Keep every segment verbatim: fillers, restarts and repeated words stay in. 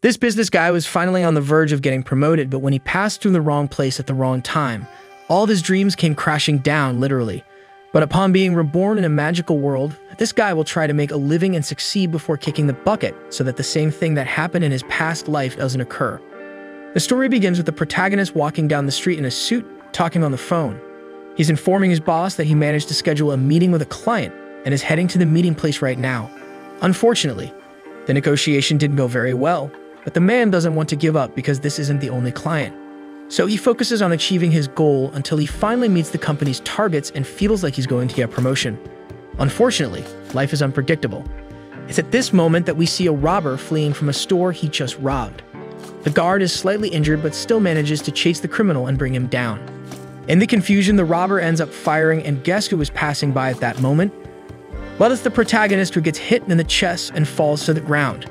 This business guy was finally on the verge of getting promoted, but when he passed through the wrong place at the wrong time, all of his dreams came crashing down, literally. But upon being reborn in a magical world, this guy will try to make a living and succeed before kicking the bucket, so that the same thing that happened in his past life doesn't occur. The story begins with the protagonist walking down the street in a suit, talking on the phone. He's informing his boss that he managed to schedule a meeting with a client, and is heading to the meeting place right now. Unfortunately, the negotiation didn't go very well, but the man doesn't want to give up because this isn't the only client. So he focuses on achieving his goal until he finally meets the company's targets and feels like he's going to get promotion. Unfortunately, life is unpredictable. It's at this moment that we see a robber fleeing from a store he just robbed. The guard is slightly injured but still manages to chase the criminal and bring him down. In the confusion, the robber ends up firing, and guess who was passing by at that moment? Well, it's the protagonist, who gets hit in the chest and falls to the ground.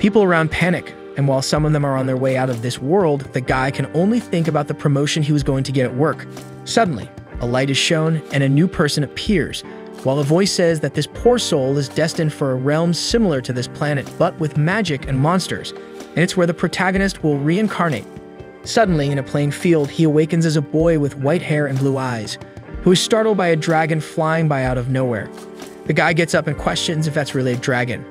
People around panic, and while some of them are on their way out of this world, the guy can only think about the promotion he was going to get at work. Suddenly, a light is shown, and a new person appears, while a voice says that this poor soul is destined for a realm similar to this planet, but with magic and monsters, and it's where the protagonist will reincarnate. Suddenly, in a plain field, he awakens as a boy with white hair and blue eyes, who is startled by a dragon flying by out of nowhere. The guy gets up and questions if that's really a dragon.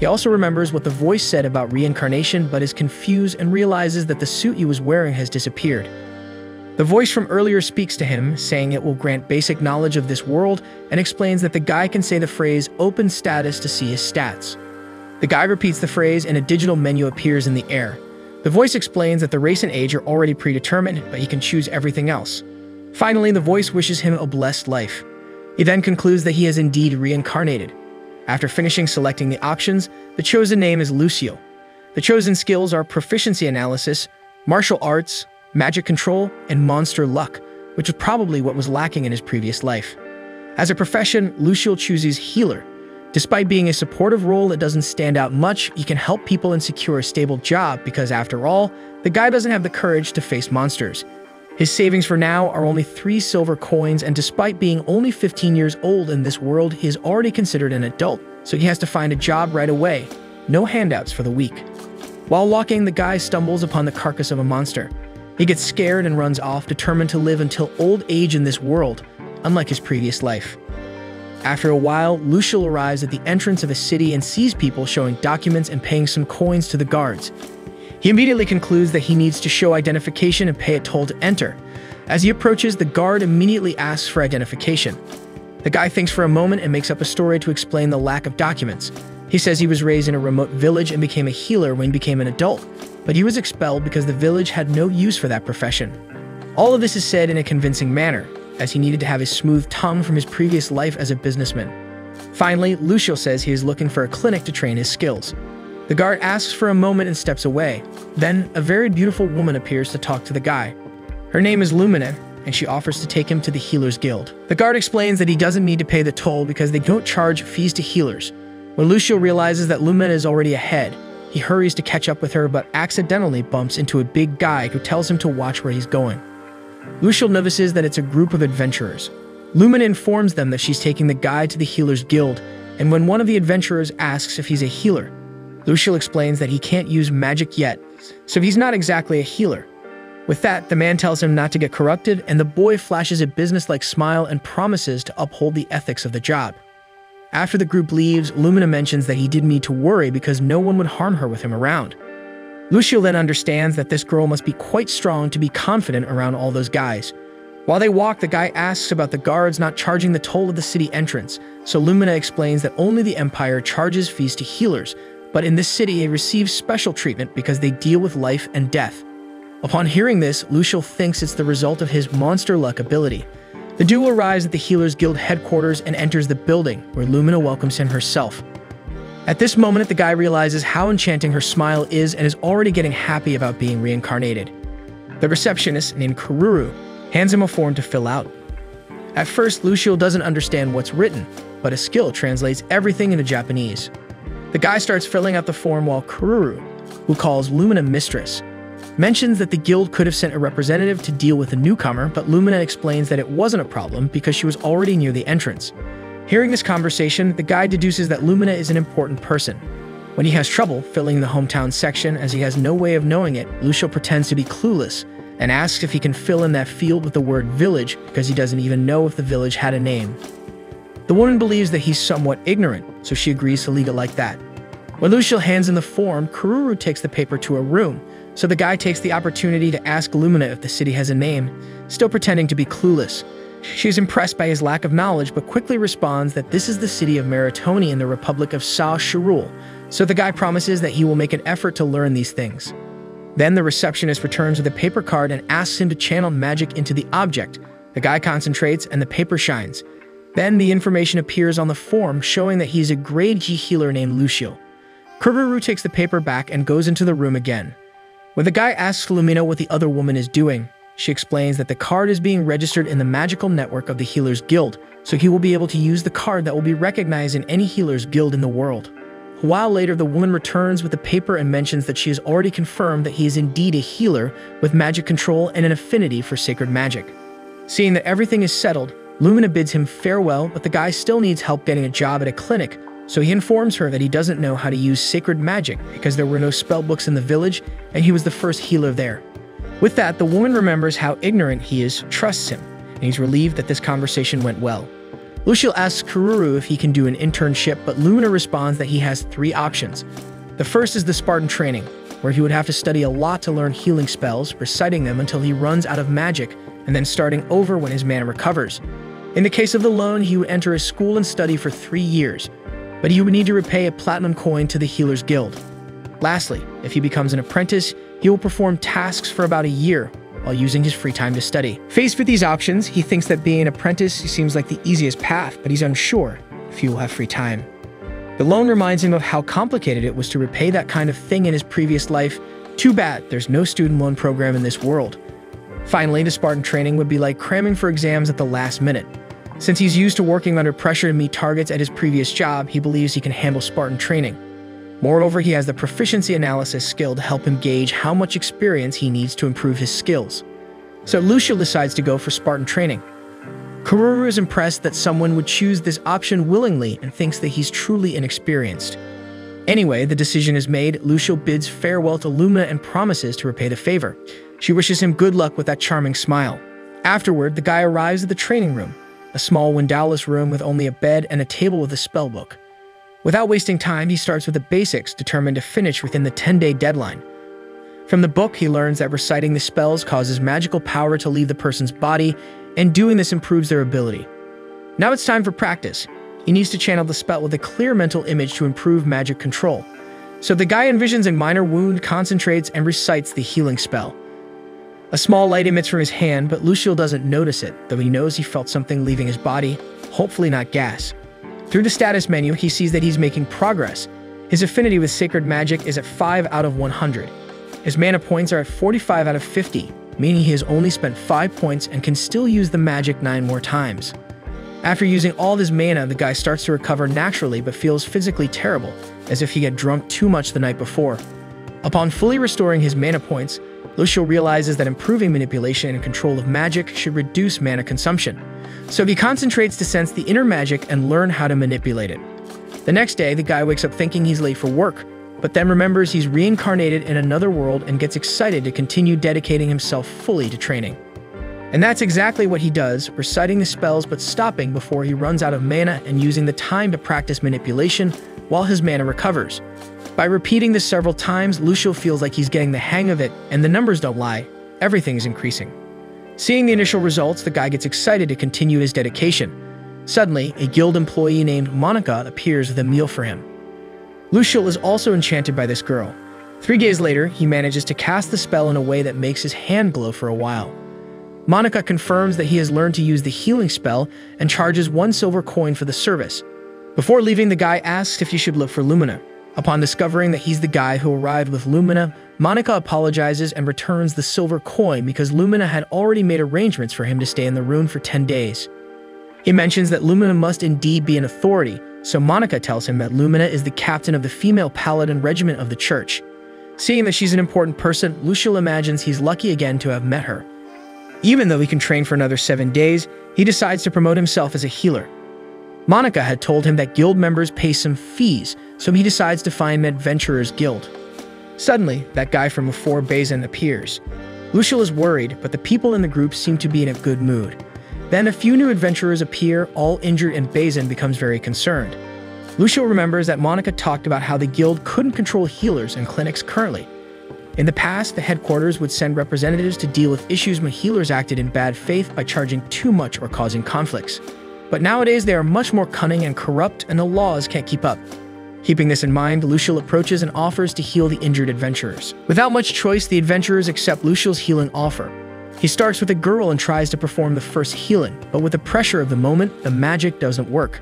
He also remembers what the voice said about reincarnation, but is confused and realizes that the suit he was wearing has disappeared. The voice from earlier speaks to him, saying it will grant basic knowledge of this world, and explains that the guy can say the phrase "open status" to see his stats. The guy repeats the phrase, and a digital menu appears in the air. The voice explains that the race and age are already predetermined, but he can choose everything else. Finally, the voice wishes him a blessed life. He then concludes that he has indeed reincarnated. After finishing selecting the options, the chosen name is Lucio. The chosen skills are proficiency analysis, martial arts, magic control, and monster luck, which is probably what was lacking in his previous life. As a profession, Lucio chooses healer. Despite being a supportive role that doesn't stand out much, he can help people and secure a stable job because, after all, the guy doesn't have the courage to face monsters. His savings for now are only three silver coins, and despite being only fifteen years old in this world, he is already considered an adult, so he has to find a job right away. No handouts for the weak. While walking, the guy stumbles upon the carcass of a monster. He gets scared and runs off, determined to live until old age in this world, unlike his previous life. After a while, Lucio arrives at the entrance of a city and sees people showing documents and paying some coins to the guards. He immediately concludes that he needs to show identification and pay a toll to enter. As he approaches, the guard immediately asks for identification. The guy thinks for a moment and makes up a story to explain the lack of documents. He says he was raised in a remote village and became a healer when he became an adult, but he was expelled because the village had no use for that profession. All of this is said in a convincing manner, as he needed to have a smooth tongue from his previous life as a businessman. Finally, Lucio says he is looking for a clinic to train his skills. The guard asks for a moment and steps away. Then, a very beautiful woman appears to talk to the guy. Her name is Lumina, and she offers to take him to the Healers Guild. The guard explains that he doesn't need to pay the toll because they don't charge fees to healers. When Lucio realizes that Lumina is already ahead, he hurries to catch up with her but accidentally bumps into a big guy who tells him to watch where he's going. Lucio notices that it's a group of adventurers. Lumina informs them that she's taking the guy to the Healers Guild, and when one of the adventurers asks if he's a healer, Lucio explains that he can't use magic yet, so he's not exactly a healer. With that, the man tells him not to get corrupted, and the boy flashes a business-like smile and promises to uphold the ethics of the job. After the group leaves, Lumina mentions that he didn't need to worry because no one would harm her with him around. Lucio then understands that this girl must be quite strong to be confident around all those guys. While they walk, the guy asks about the guards not charging the toll of the city entrance, so Lumina explains that only the Empire charges fees to healers, but in this city they receive special treatment because they deal with life and death. Upon hearing this, Lucio thinks it's the result of his monster luck ability. The duo arrives at the Healers Guild headquarters and enters the building, where Lumina welcomes him herself. At this moment, the guy realizes how enchanting her smile is and is already getting happy about being reincarnated. The receptionist, named Kururu, hands him a form to fill out. At first, Lucio doesn't understand what's written, but a skill translates everything into Japanese. The guy starts filling out the form while Kururu, who calls Lumina mistress, mentions that the guild could have sent a representative to deal with the newcomer, but Lumina explains that it wasn't a problem because she was already near the entrance. Hearing this conversation, the guy deduces that Lumina is an important person. When he has trouble filling the hometown section, as he has no way of knowing it, Lucio pretends to be clueless and asks if he can fill in that field with the word village, because he doesn't even know if the village had a name. The woman believes that he's somewhat ignorant, so she agrees to leave it like that. When Lucio hands in the form, Kururu takes the paper to her room, so the guy takes the opportunity to ask Lumina if the city has a name, still pretending to be clueless. She is impressed by his lack of knowledge, but quickly responds that this is the city of Maritoni in the Republic of Sa Shirul, so the guy promises that he will make an effort to learn these things. Then the receptionist returns with a paper card and asks him to channel magic into the object. The guy concentrates and the paper shines. Then the information appears on the form showing that he is a grade G healer named Lucio. Kururu takes the paper back and goes into the room again. When the guy asks Lumina what the other woman is doing, she explains that the card is being registered in the magical network of the Healers Guild, so he will be able to use the card that will be recognized in any Healers Guild in the world. A while later, the woman returns with the paper and mentions that she has already confirmed that he is indeed a healer with magic control and an affinity for sacred magic. Seeing that everything is settled, Lumina bids him farewell, but the guy still needs help getting a job at a clinic, so he informs her that he doesn't know how to use sacred magic because there were no spellbooks in the village and he was the first healer there. With that, the woman remembers how ignorant he is, trusts him, and he's relieved that this conversation went well. Lucio asks Kururu if he can do an internship, but Lumina responds that he has three options. The first is the Spartan training, where he would have to study a lot to learn healing spells, reciting them until he runs out of magic, and then starting over when his mana recovers. In the case of the loan, he would enter a school and study for three years, but he would need to repay a platinum coin to the Healers Guild. Lastly, if he becomes an apprentice, he will perform tasks for about a year while using his free time to study. Faced with these options, he thinks that being an apprentice seems like the easiest path, but he's unsure if he will have free time. The loan reminds him of how complicated it was to repay that kind of thing in his previous life. Too bad there's no student loan program in this world. Finally, the Spartan training would be like cramming for exams at the last minute. Since he's used to working under pressure to meet targets at his previous job, he believes he can handle Spartan training. Moreover, he has the proficiency analysis skill to help him gauge how much experience he needs to improve his skills. So Lucio decides to go for Spartan training. Kururu is impressed that someone would choose this option willingly and thinks that he's truly inexperienced. Anyway, the decision is made. Lucio bids farewell to Lumina and promises to repay the favor. She wishes him good luck with that charming smile. Afterward, the guy arrives at the training room, a small windowless room with only a bed and a table with a spellbook. Without wasting time, he starts with the basics, determined to finish within the ten-day deadline. From the book, he learns that reciting the spells causes magical power to leave the person's body, and doing this improves their ability. Now it's time for practice. He needs to channel the spell with a clear mental image to improve magic control. So the guy envisions a minor wound, concentrates, and recites the healing spell. A small light emits from his hand, but Lucio doesn't notice it, though he knows he felt something leaving his body, hopefully not gas. Through the status menu, he sees that he's making progress. His affinity with sacred magic is at five out of one hundred. His mana points are at forty-five out of fifty, meaning he has only spent five points and can still use the magic nine more times. After using all his mana, the guy starts to recover naturally but feels physically terrible, as if he had drunk too much the night before. Upon fully restoring his mana points, Lucio realizes that improving manipulation and control of magic should reduce mana consumption, so he concentrates to sense the inner magic and learn how to manipulate it. The next day, the guy wakes up thinking he's late for work, but then remembers he's reincarnated in another world and gets excited to continue dedicating himself fully to training. And that's exactly what he does, reciting the spells but stopping before he runs out of mana and using the time to practice manipulation while his mana recovers. By repeating this several times, Lucio feels like he's getting the hang of it, and the numbers don't lie. Everything is increasing. Seeing the initial results, the guy gets excited to continue his dedication. Suddenly, a guild employee named Monica appears with a meal for him. Lucio is also enchanted by this girl. Three days later, he manages to cast the spell in a way that makes his hand glow for a while. Monica confirms that he has learned to use the healing spell and charges one silver coin for the service. Before leaving, the guy asks if he should look for Lumina. Upon discovering that he's the guy who arrived with Lumina, Monica apologizes and returns the silver coin because Lumina had already made arrangements for him to stay in the room for ten days. He mentions that Lumina must indeed be an authority, so Monica tells him that Lumina is the captain of the female paladin regiment of the church. Seeing that she's an important person, Lucio imagines he's lucky again to have met her. Even though he can train for another seven days, he decides to promote himself as a healer. Monica had told him that guild members pay some fees, so he decides to find an adventurer's guild. Suddenly, that guy from before Bazin appears. Lucio is worried, but the people in the group seem to be in a good mood. Then a few new adventurers appear, all injured, and Bazin becomes very concerned. Lucio remembers that Monica talked about how the guild couldn't control healers and clinics currently. In the past, the headquarters would send representatives to deal with issues when healers acted in bad faith by charging too much or causing conflicts. But nowadays, they are much more cunning and corrupt, and the laws can't keep up. Keeping this in mind, Lucio approaches and offers to heal the injured adventurers. Without much choice, the adventurers accept Lucio's healing offer. He starts with a girl and tries to perform the first healing, but with the pressure of the moment, the magic doesn't work.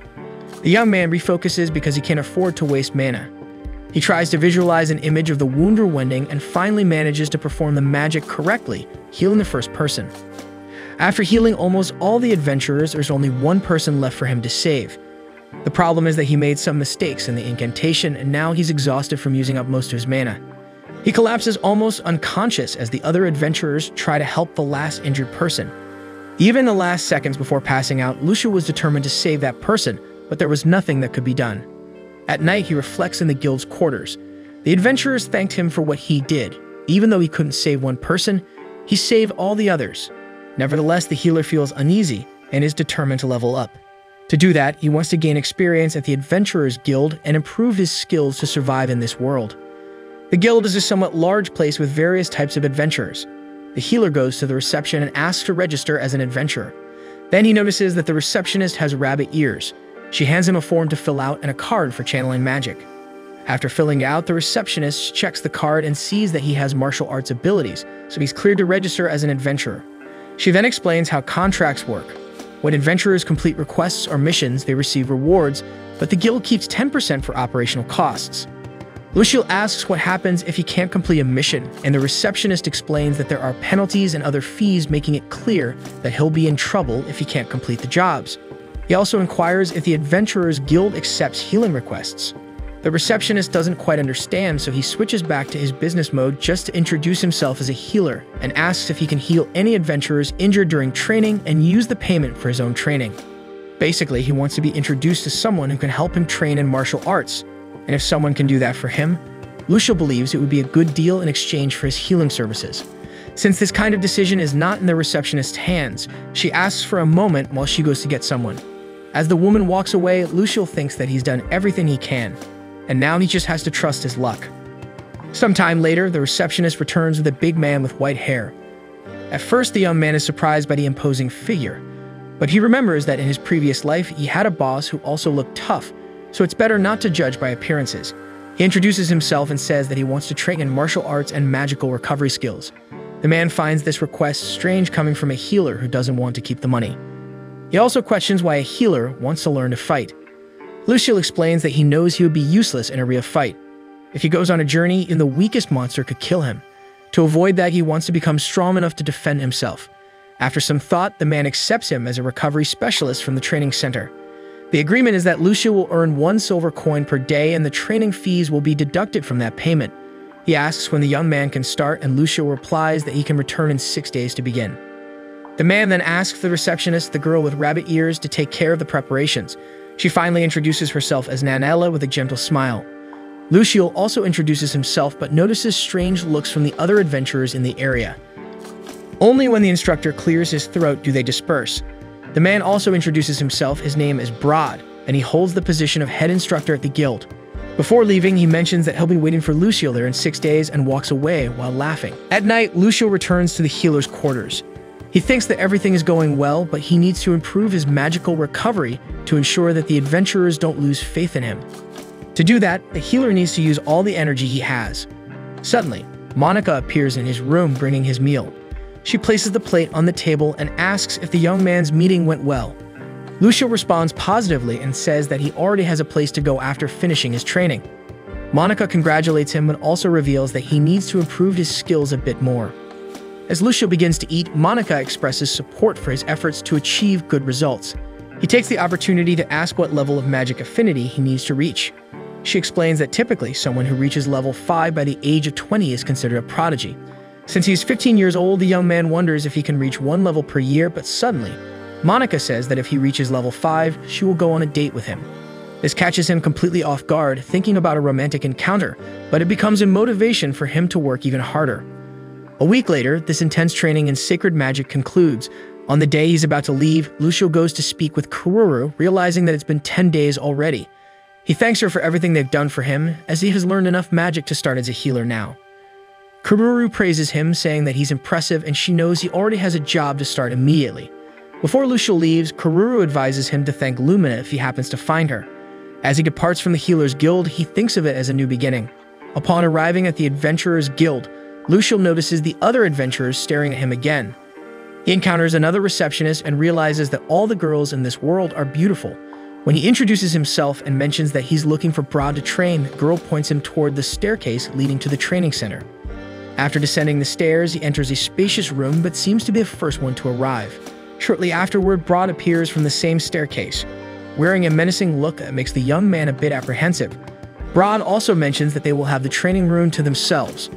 The young man refocuses because he can't afford to waste mana. He tries to visualize an image of the Wunder Wending and finally manages to perform the magic correctly, healing the first person. After healing almost all the adventurers, there's only one person left for him to save. The problem is that he made some mistakes in the incantation, and now he's exhausted from using up most of his mana. He collapses almost unconscious as the other adventurers try to help the last injured person. Even in the last seconds before passing out, Lucio was determined to save that person, but there was nothing that could be done. At night, he reflects in the guild's quarters. The adventurers thanked him for what he did. Even though he couldn't save one person, he saved all the others. Nevertheless, the healer feels uneasy and is determined to level up. To do that, he wants to gain experience at the Adventurers Guild and improve his skills to survive in this world. The guild is a somewhat large place with various types of adventurers. The healer goes to the reception and asks to register as an adventurer. Then he notices that the receptionist has rabbit ears. She hands him a form to fill out and a card for channeling magic. After filling out, the receptionist checks the card and sees that he has martial arts abilities, so he's cleared to register as an adventurer. She then explains how contracts work. When adventurers complete requests or missions, they receive rewards, but the guild keeps ten percent for operational costs. Lucio asks what happens if he can't complete a mission, and the receptionist explains that there are penalties and other fees, making it clear that he'll be in trouble if he can't complete the jobs. He also inquires if the Adventurers Guild accepts healing requests. The receptionist doesn't quite understand, so he switches back to his business mode just to introduce himself as a healer and asks if he can heal any adventurers injured during training and use the payment for his own training. Basically, he wants to be introduced to someone who can help him train in martial arts, and if someone can do that for him, Lucio believes it would be a good deal in exchange for his healing services. Since this kind of decision is not in the receptionist's hands, she asks for a moment while she goes to get someone. As the woman walks away, Lucio thinks that he's done everything he can, and now he just has to trust his luck. Sometime later, the receptionist returns with a big man with white hair. At first, the young man is surprised by the imposing figure, but he remembers that in his previous life, he had a boss who also looked tough, so it's better not to judge by appearances. He introduces himself and says that he wants to train in martial arts and magical recovery skills. The man finds this request strange coming from a healer who doesn't want to keep the money. He also questions why a healer wants to learn to fight. Lucio explains that he knows he would be useless in a real fight. If he goes on a journey, even the weakest monster could kill him. To avoid that, he wants to become strong enough to defend himself. After some thought, the man accepts him as a recovery specialist from the training center. The agreement is that Lucio will earn one silver coin per day and the training fees will be deducted from that payment. He asks when the young man can start, and Lucio replies that he can return in six days to begin. The man then asks the receptionist, the girl with rabbit ears, to take care of the preparations. She finally introduces herself as Nanella with a gentle smile. Lucio also introduces himself but notices strange looks from the other adventurers in the area. Only when the instructor clears his throat do they disperse. The man also introduces himself. His name is Brod, and he holds the position of head instructor at the guild. Before leaving, he mentions that he'll be waiting for Lucio there in six days and walks away while laughing. At night, Lucio returns to the healer's quarters. He thinks that everything is going well, but he needs to improve his magical recovery to ensure that the adventurers don't lose faith in him. To do that, the healer needs to use all the energy he has. Suddenly, Monica appears in his room bringing his meal. She places the plate on the table and asks if the young man's meeting went well. Lucio responds positively and says that he already has a place to go after finishing his training. Monica congratulates him but also reveals that he needs to improve his skills a bit more. As Lucio begins to eat, Monica expresses support for his efforts to achieve good results. He takes the opportunity to ask what level of magic affinity he needs to reach. She explains that typically, someone who reaches level five by the age of twenty is considered a prodigy. Since he's fifteen years old, the young man wonders if he can reach one level per year, but suddenly, Monica says that if he reaches level five, she will go on a date with him. This catches him completely off guard, thinking about a romantic encounter, but it becomes a motivation for him to work even harder. A week later, this intense training in sacred magic concludes. On the day he's about to leave, Lucio goes to speak with Kururu, realizing that it's been ten days already. He thanks her for everything they've done for him, as he has learned enough magic to start as a healer now. Kururu praises him, saying that he's impressive and she knows he already has a job to start immediately. Before Lucio leaves, Kururu advises him to thank Lumina if he happens to find her. As he departs from the Healer's Guild, he thinks of it as a new beginning. Upon arriving at the Adventurer's Guild, Lucio notices the other adventurers staring at him again. He encounters another receptionist and realizes that all the girls in this world are beautiful. When he introduces himself and mentions that he's looking for Brod to train, the girl points him toward the staircase leading to the training center. After descending the stairs, he enters a spacious room but seems to be the first one to arrive. Shortly afterward, Brod appears from the same staircase, wearing a menacing look that makes the young man a bit apprehensive. Brod also mentions that they will have the training room to themselves.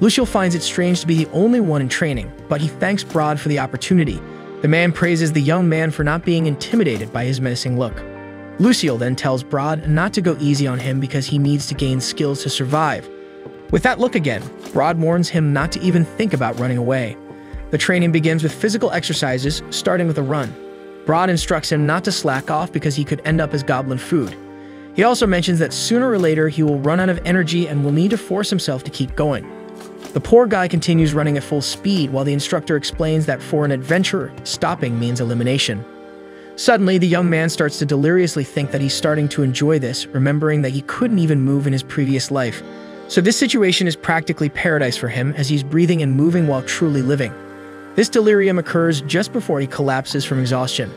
Lucio finds it strange to be the only one in training, but he thanks Brod for the opportunity. The man praises the young man for not being intimidated by his menacing look. Lucio then tells Brod not to go easy on him because he needs to gain skills to survive. With that look again, Brod warns him not to even think about running away. The training begins with physical exercises, starting with a run. Brod instructs him not to slack off because he could end up as goblin food. He also mentions that sooner or later he will run out of energy and will need to force himself to keep going. The poor guy continues running at full speed while the instructor explains that for an adventurer, stopping means elimination. Suddenly, the young man starts to deliriously think that he's starting to enjoy this, remembering that he couldn't even move in his previous life. So this situation is practically paradise for him as he's breathing and moving while truly living. This delirium occurs just before he collapses from exhaustion.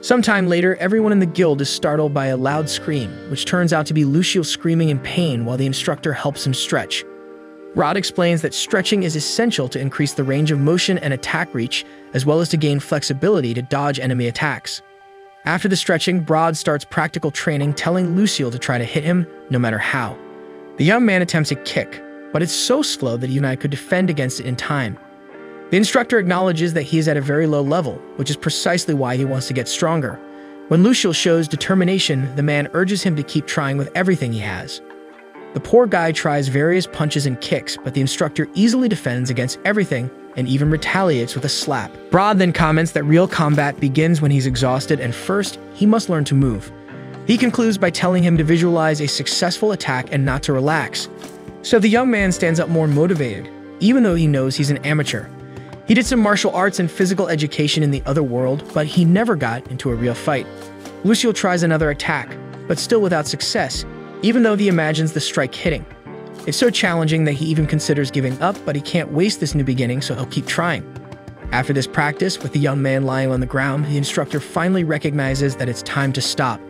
Sometime later, everyone in the guild is startled by a loud scream, which turns out to be Lucio screaming in pain while the instructor helps him stretch. Brod explains that stretching is essential to increase the range of motion and attack reach, as well as to gain flexibility to dodge enemy attacks. After the stretching, Brod starts practical training, telling Lucio to try to hit him, no matter how. The young man attempts a kick, but it's so slow that he and I could defend against it in time. The instructor acknowledges that he is at a very low level, which is precisely why he wants to get stronger. When Lucio shows determination, the man urges him to keep trying with everything he has. The poor guy tries various punches and kicks, but the instructor easily defends against everything, and even retaliates with a slap. Brod then comments that real combat begins when he's exhausted and first, he must learn to move. He concludes by telling him to visualize a successful attack and not to relax. So the young man stands up more motivated, even though he knows he's an amateur. He did some martial arts and physical education in the other world, but he never got into a real fight. Lucio tries another attack, but still without success, even though he imagines the strike hitting. It's so challenging that he even considers giving up, but he can't waste this new beginning, so he'll keep trying. After this practice, with the young man lying on the ground, the instructor finally recognizes that it's time to stop.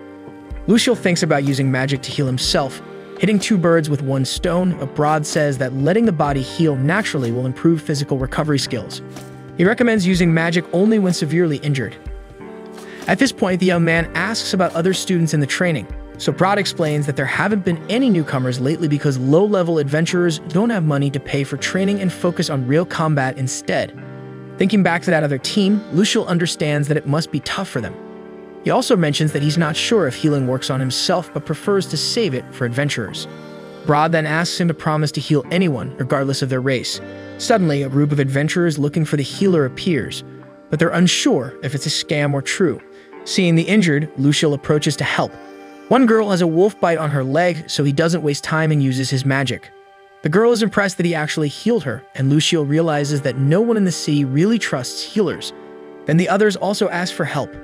Lucio thinks about using magic to heal himself, hitting two birds with one stone, but Brod says that letting the body heal naturally will improve physical recovery skills. He recommends using magic only when severely injured. At this point, the young man asks about other students in the training. So Brod explains that there haven't been any newcomers lately because low-level adventurers don't have money to pay for training and focus on real combat instead. Thinking back to that other team, Lucio understands that it must be tough for them. He also mentions that he's not sure if healing works on himself but prefers to save it for adventurers. Brod then asks him to promise to heal anyone, regardless of their race. Suddenly, a group of adventurers looking for the healer appears, but they're unsure if it's a scam or true. Seeing the injured, Lucio approaches to help. One girl has a wolf bite on her leg, so he doesn't waste time and uses his magic. The girl is impressed that he actually healed her, and Lucio realizes that no one in the city really trusts healers. Then the others also ask for help.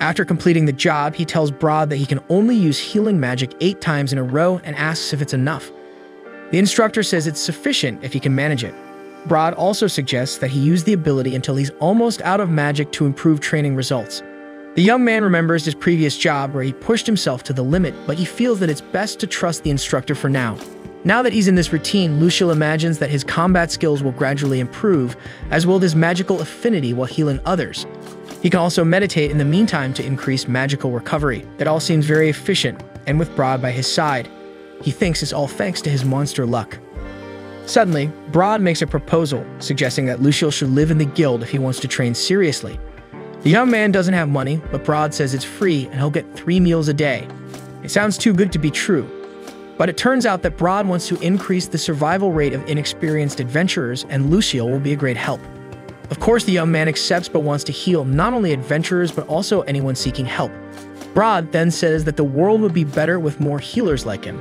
After completing the job, he tells Brod that he can only use healing magic eight times in a row and asks if it's enough. The instructor says it's sufficient if he can manage it. Brod also suggests that he use the ability until he's almost out of magic to improve training results. The young man remembers his previous job where he pushed himself to the limit, but he feels that it's best to trust the instructor for now. Now that he's in this routine, Lucio imagines that his combat skills will gradually improve, as will his magical affinity while healing others. He can also meditate in the meantime to increase magical recovery. That all seems very efficient, and with Brod by his side, he thinks it's all thanks to his monster luck. Suddenly, Brod makes a proposal, suggesting that Lucio should live in the guild if he wants to train seriously. The young man doesn't have money, but Brod says it's free and he'll get three meals a day. It It sounds too good to be true, but it turns out that Brod wants to increase the survival rate of inexperienced adventurers, and Lucio will be a great help. Of course, the young man accepts but wants to heal not only adventurers but also anyone seeking help. Brod then says that the world would be better with more healers like him.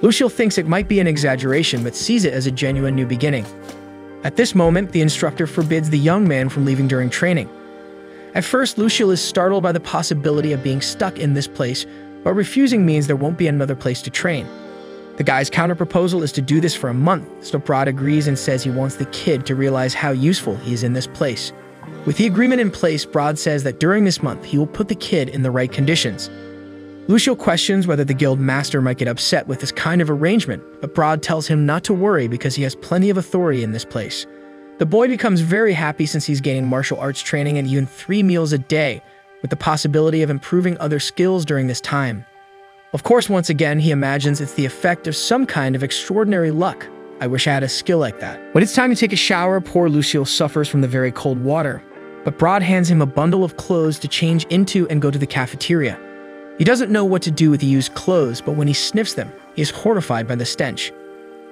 Lucio thinks it might be an exaggeration but sees it as a genuine new beginning. At this moment, the instructor forbids the young man from leaving during training. At first, Lucio is startled by the possibility of being stuck in this place, but refusing means there won't be another place to train. The guy's counterproposal is to do this for a month, so Brod agrees and says he wants the kid to realize how useful he is in this place. With the agreement in place, Brod says that during this month, he will put the kid in the right conditions. Lucio questions whether the guild master might get upset with this kind of arrangement, but Brod tells him not to worry because he has plenty of authority in this place. The boy becomes very happy since he's gaining martial arts training and even three meals a day, with the possibility of improving other skills during this time. Of course, once again, he imagines it's the effect of some kind of extraordinary luck. I wish I had a skill like that. When it's time to take a shower, poor Lucio suffers from the very cold water, but Brod hands him a bundle of clothes to change into and go to the cafeteria. He doesn't know what to do with the used clothes, but when he sniffs them, he is horrified by the stench.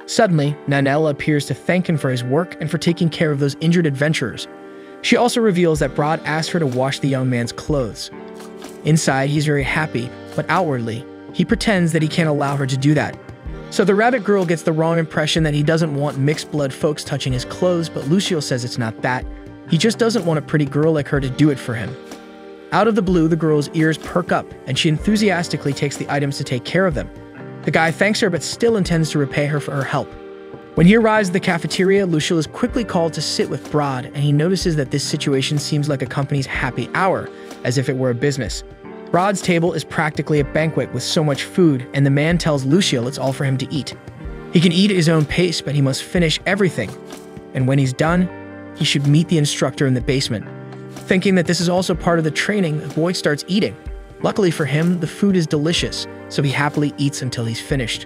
Suddenly, Nanella appears to thank him for his work and for taking care of those injured adventurers. She also reveals that Brod asked her to wash the young man's clothes. Inside, he's very happy, but outwardly, he pretends that he can't allow her to do that. So the rabbit girl gets the wrong impression that he doesn't want mixed-blood folks touching his clothes, but Lucio says it's not that. He just doesn't want a pretty girl like her to do it for him. Out of the blue, the girl's ears perk up, and she enthusiastically takes the items to take care of them. The guy thanks her but still intends to repay her for her help. When he arrives at the cafeteria, Lucio is quickly called to sit with Brod, and he notices that this situation seems like a company's happy hour, as if it were a business. Brod's table is practically a banquet with so much food, and the man tells Lucio it's all for him to eat. He can eat at his own pace, but he must finish everything, and when he's done, he should meet the instructor in the basement. Thinking that this is also part of the training, the boy starts eating. Luckily for him, the food is delicious, so he happily eats until he's finished.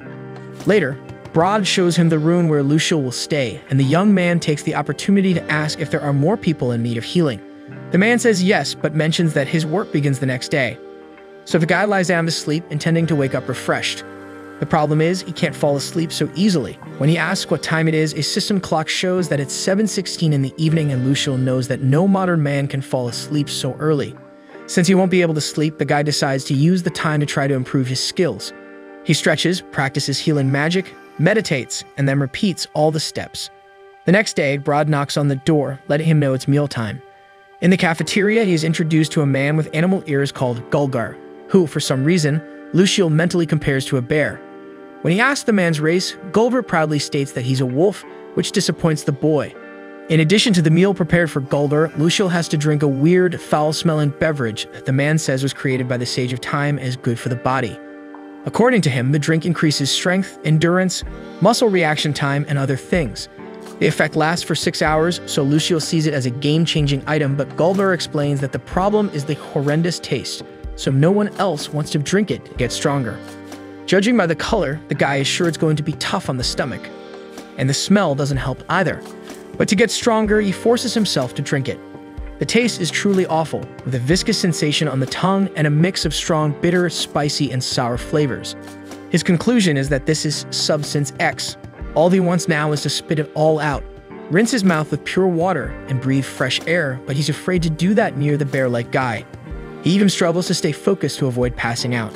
Later, Brod shows him the room where Lucio will stay, and the young man takes the opportunity to ask if there are more people in need of healing. The man says yes, but mentions that his work begins the next day. So the guy lies down to sleep, intending to wake up refreshed. The problem is, he can't fall asleep so easily. When he asks what time it is, a system clock shows that it's seven sixteen in the evening, and Lucio knows that no modern man can fall asleep so early. Since he won't be able to sleep, the guy decides to use the time to try to improve his skills. He stretches, practices healing magic, meditates, and then repeats all the steps. The next day, Brod knocks on the door, letting him know it's mealtime. In the cafeteria, he is introduced to a man with animal ears called Gulgar, who, for some reason, Lucio mentally compares to a bear. When he asks the man's race, Gulgar proudly states that he's a wolf, which disappoints the boy. In addition to the meal prepared for Gulgar, Lucio has to drink a weird, foul-smelling beverage that the man says was created by the Sage of Time and is good for the body. According to him, the drink increases strength, endurance, muscle reaction time, and other things. The effect lasts for six hours, so Lucio sees it as a game-changing item, but Gulgar explains that the problem is the horrendous taste, so no one else wants to drink it to get stronger. Judging by the color, the guy is sure it's going to be tough on the stomach. And the smell doesn't help either. But to get stronger, he forces himself to drink it. The taste is truly awful, with a viscous sensation on the tongue and a mix of strong, bitter, spicy, and sour flavors. His conclusion is that this is substance X. All he wants now is to spit it all out, rinse his mouth with pure water, and breathe fresh air, but he's afraid to do that near the bear-like guy. He even struggles to stay focused to avoid passing out.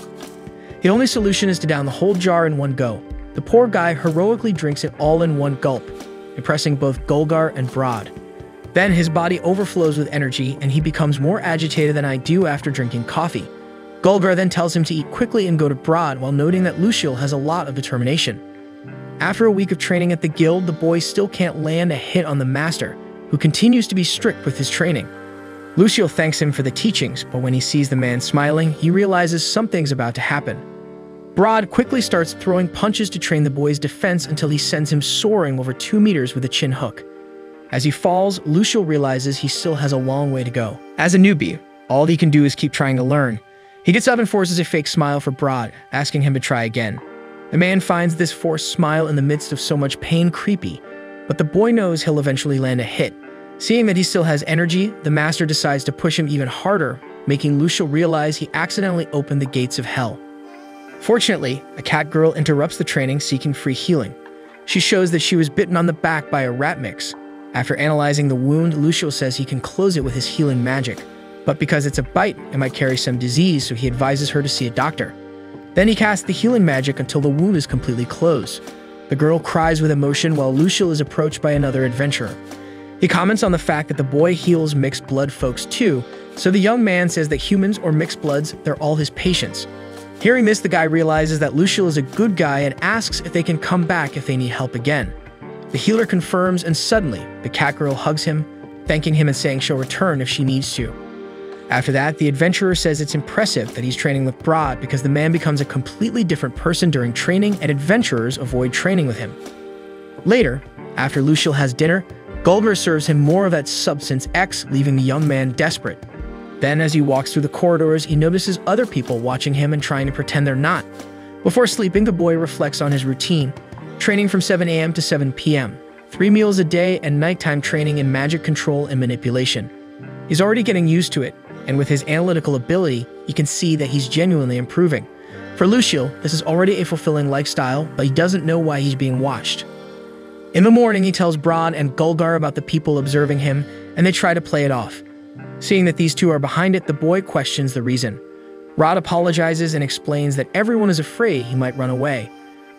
The only solution is to down the whole jar in one go. The poor guy heroically drinks it all in one gulp, impressing both Gulgar and Brod. Then his body overflows with energy, and he becomes more agitated than I do after drinking coffee. Gulgar then tells him to eat quickly and go to Brod, while noting that Lucio has a lot of determination. After a week of training at the guild, the boy still can't land a hit on the master, who continues to be strict with his training. Lucio thanks him for the teachings, but when he sees the man smiling, he realizes something's about to happen. Brod quickly starts throwing punches to train the boy's defense until he sends him soaring over two meters with a chin hook. As he falls, Lucio realizes he still has a long way to go. As a newbie, all he can do is keep trying to learn. He gets up and forces a fake smile for Brod, asking him to try again. The man finds this forced smile in the midst of so much pain creepy, but the boy knows he'll eventually land a hit. Seeing that he still has energy, the master decides to push him even harder, making Lucio realize he accidentally opened the gates of hell. Fortunately, a cat girl interrupts the training seeking free healing. She shows that she was bitten on the back by a rat mix. After analyzing the wound, Lucio says he can close it with his healing magic, but because it's a bite, it might carry some disease, so he advises her to see a doctor. Then he casts the healing magic until the wound is completely closed. The girl cries with emotion while Lucio is approached by another adventurer. He comments on the fact that the boy heals mixed blood folks too, so the young man says that humans or mixed bloods, they're all his patients. Hearing this, the guy realizes that Lucio is a good guy and asks if they can come back if they need help again. The healer confirms, and suddenly, the cat girl hugs him, thanking him and saying she'll return if she needs to. After that, the adventurer says it's impressive that he's training with Brod because the man becomes a completely different person during training and adventurers avoid training with him. Later, after Lucio has dinner, Gulgar serves him more of that substance X, leaving the young man desperate. Then, as he walks through the corridors, he notices other people watching him and trying to pretend they're not. Before sleeping, the boy reflects on his routine, training from seven A M to seven P M, three meals a day and nighttime training in magic control and manipulation. He's already getting used to it, and with his analytical ability, you can see that he's genuinely improving. For Lucio, this is already a fulfilling lifestyle, but he doesn't know why he's being watched. In the morning, he tells Brod and Gulgar about the people observing him, and they try to play it off. Seeing that these two are behind it, the boy questions the reason. Brod apologizes and explains that everyone is afraid he might run away.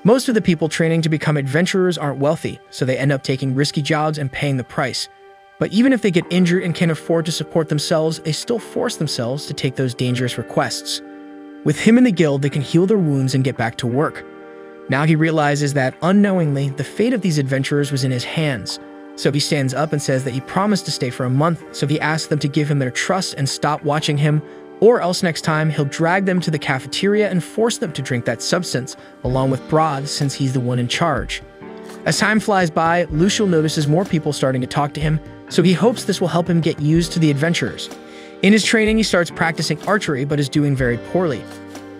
Most of the people training to become adventurers aren't wealthy, so they end up taking risky jobs and paying the price. But even if they get injured and can't afford to support themselves, they still force themselves to take those dangerous requests. With him in the guild, they can heal their wounds and get back to work. Now he realizes that, unknowingly, the fate of these adventurers was in his hands. So he stands up and says that he promised to stay for a month, so he asks them to give him their trust and stop watching him, or else next time he'll drag them to the cafeteria and force them to drink that substance, along with Brod, since he's the one in charge. As time flies by, Lucio notices more people starting to talk to him, so he hopes this will help him get used to the adventurers. In his training, he starts practicing archery, but is doing very poorly.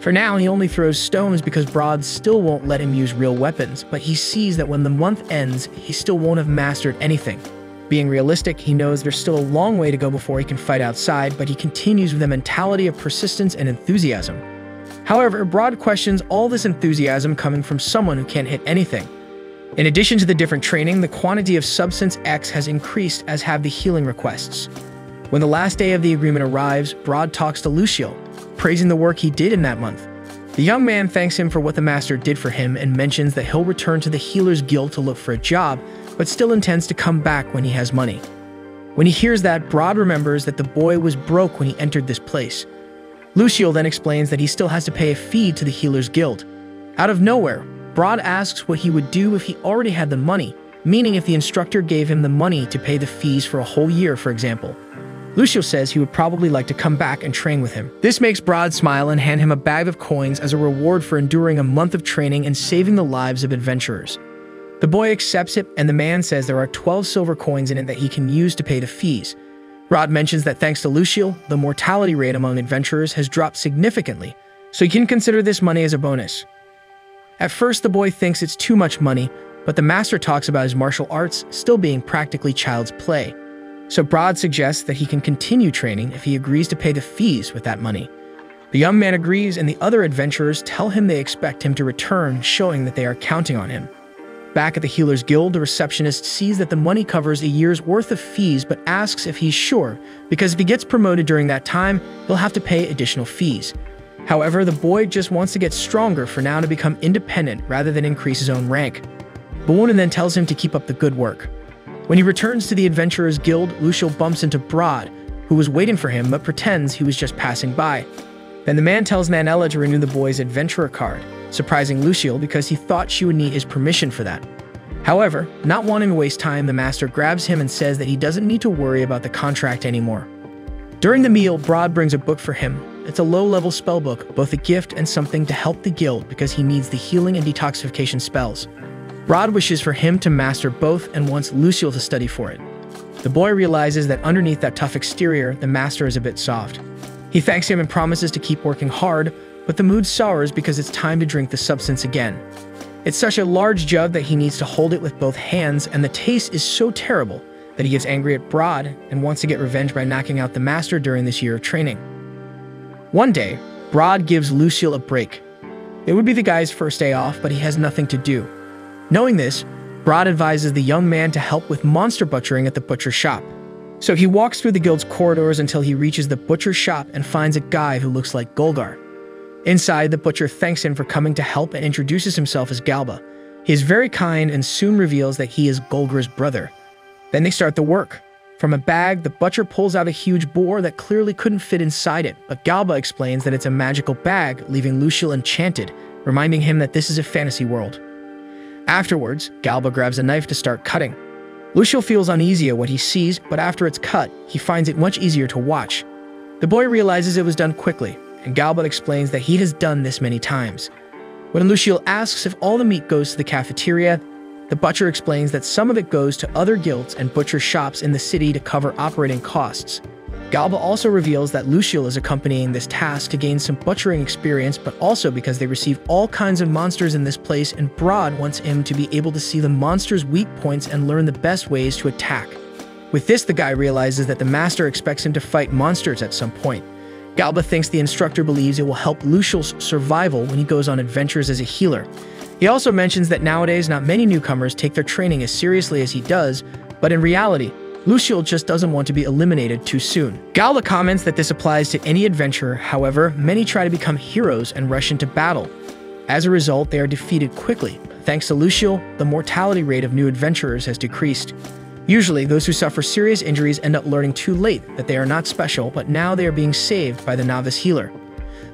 For now, he only throws stones because Brod still won't let him use real weapons, but he sees that when the month ends, he still won't have mastered anything. Being realistic, he knows there's still a long way to go before he can fight outside, but he continues with a mentality of persistence and enthusiasm. However, Brod questions all this enthusiasm coming from someone who can't hit anything. In addition to the different training, the quantity of substance X has increased, as have the healing requests. When the last day of the agreement arrives, Brod talks to Lucio, praising the work he did in that month. The young man thanks him for what the master did for him and mentions that he'll return to the Healer's Guild to look for a job, but still intends to come back when he has money. When he hears that, Brod remembers that the boy was broke when he entered this place. Lucio then explains that he still has to pay a fee to the Healer's Guild. Out of nowhere, Brod asks what he would do if he already had the money, meaning if the instructor gave him the money to pay the fees for a whole year, for example. Lucio says he would probably like to come back and train with him. This makes Brod smile and hand him a bag of coins as a reward for enduring a month of training and saving the lives of adventurers. The boy accepts it, and the man says there are twelve silver coins in it that he can use to pay the fees. Brod mentions that thanks to Lucio, the mortality rate among adventurers has dropped significantly, so he can consider this money as a bonus. At first, the boy thinks it's too much money, but the master talks about his martial arts still being practically child's play. So Brod suggests that he can continue training if he agrees to pay the fees with that money. The young man agrees, and the other adventurers tell him they expect him to return, showing that they are counting on him. Back at the Healer's Guild, the receptionist sees that the money covers a year's worth of fees, but asks if he's sure, because if he gets promoted during that time, he'll have to pay additional fees. However, the boy just wants to get stronger for now to become independent rather than increase his own rank. Boone then tells him to keep up the good work. When he returns to the Adventurers Guild, Lucio bumps into Brod, who was waiting for him but pretends he was just passing by. Then the man tells Nanella to renew the boy's adventurer card, surprising Lucio because he thought she would need his permission for that. However, not wanting to waste time, the master grabs him and says that he doesn't need to worry about the contract anymore. During the meal, Brod brings a book for him. It's a low-level spellbook, both a gift and something to help the guild because he needs the healing and detoxification spells. Brod wishes for him to master both and wants Lucio to study for it. The boy realizes that underneath that tough exterior, the master is a bit soft. He thanks him and promises to keep working hard, but the mood sours because it's time to drink the substance again. It's such a large jug that he needs to hold it with both hands, and the taste is so terrible that he gets angry at Brod and wants to get revenge by knocking out the master during this year of training. One day, Brod gives Lucio a break. It would be the guy's first day off, but he has nothing to do. Knowing this, Brod advises the young man to help with monster butchering at the butcher's shop. So he walks through the guild's corridors until he reaches the butcher's shop and finds a guy who looks like Gulgar. Inside, the butcher thanks him for coming to help and introduces himself as Galba. He is very kind and soon reveals that he is Gulgar's brother. Then they start the work. From a bag, the butcher pulls out a huge boar that clearly couldn't fit inside it, but Galba explains that it's a magical bag, leaving Lucio enchanted, reminding him that this is a fantasy world. Afterwards, Galba grabs a knife to start cutting. Lucio feels uneasy at what he sees, but after it's cut, he finds it much easier to watch. The boy realizes it was done quickly, and Galba explains that he has done this many times. When Lucio asks if all the meat goes to the cafeteria, the butcher explains that some of it goes to other guilds and butcher shops in the city to cover operating costs. Galba also reveals that Lucio is accompanying this task to gain some butchering experience, but also because they receive all kinds of monsters in this place, and Brod wants him to be able to see the monster's weak points and learn the best ways to attack. With this, the guy realizes that the master expects him to fight monsters at some point. Galba thinks the instructor believes it will help Lucio's survival when he goes on adventures as a healer. He also mentions that nowadays not many newcomers take their training as seriously as he does, but in reality, Lucio just doesn't want to be eliminated too soon. Galba comments that this applies to any adventurer, however, many try to become heroes and rush into battle. As a result, they are defeated quickly. Thanks to Lucio, the mortality rate of new adventurers has decreased. Usually, those who suffer serious injuries end up learning too late that they are not special, but now they are being saved by the novice healer.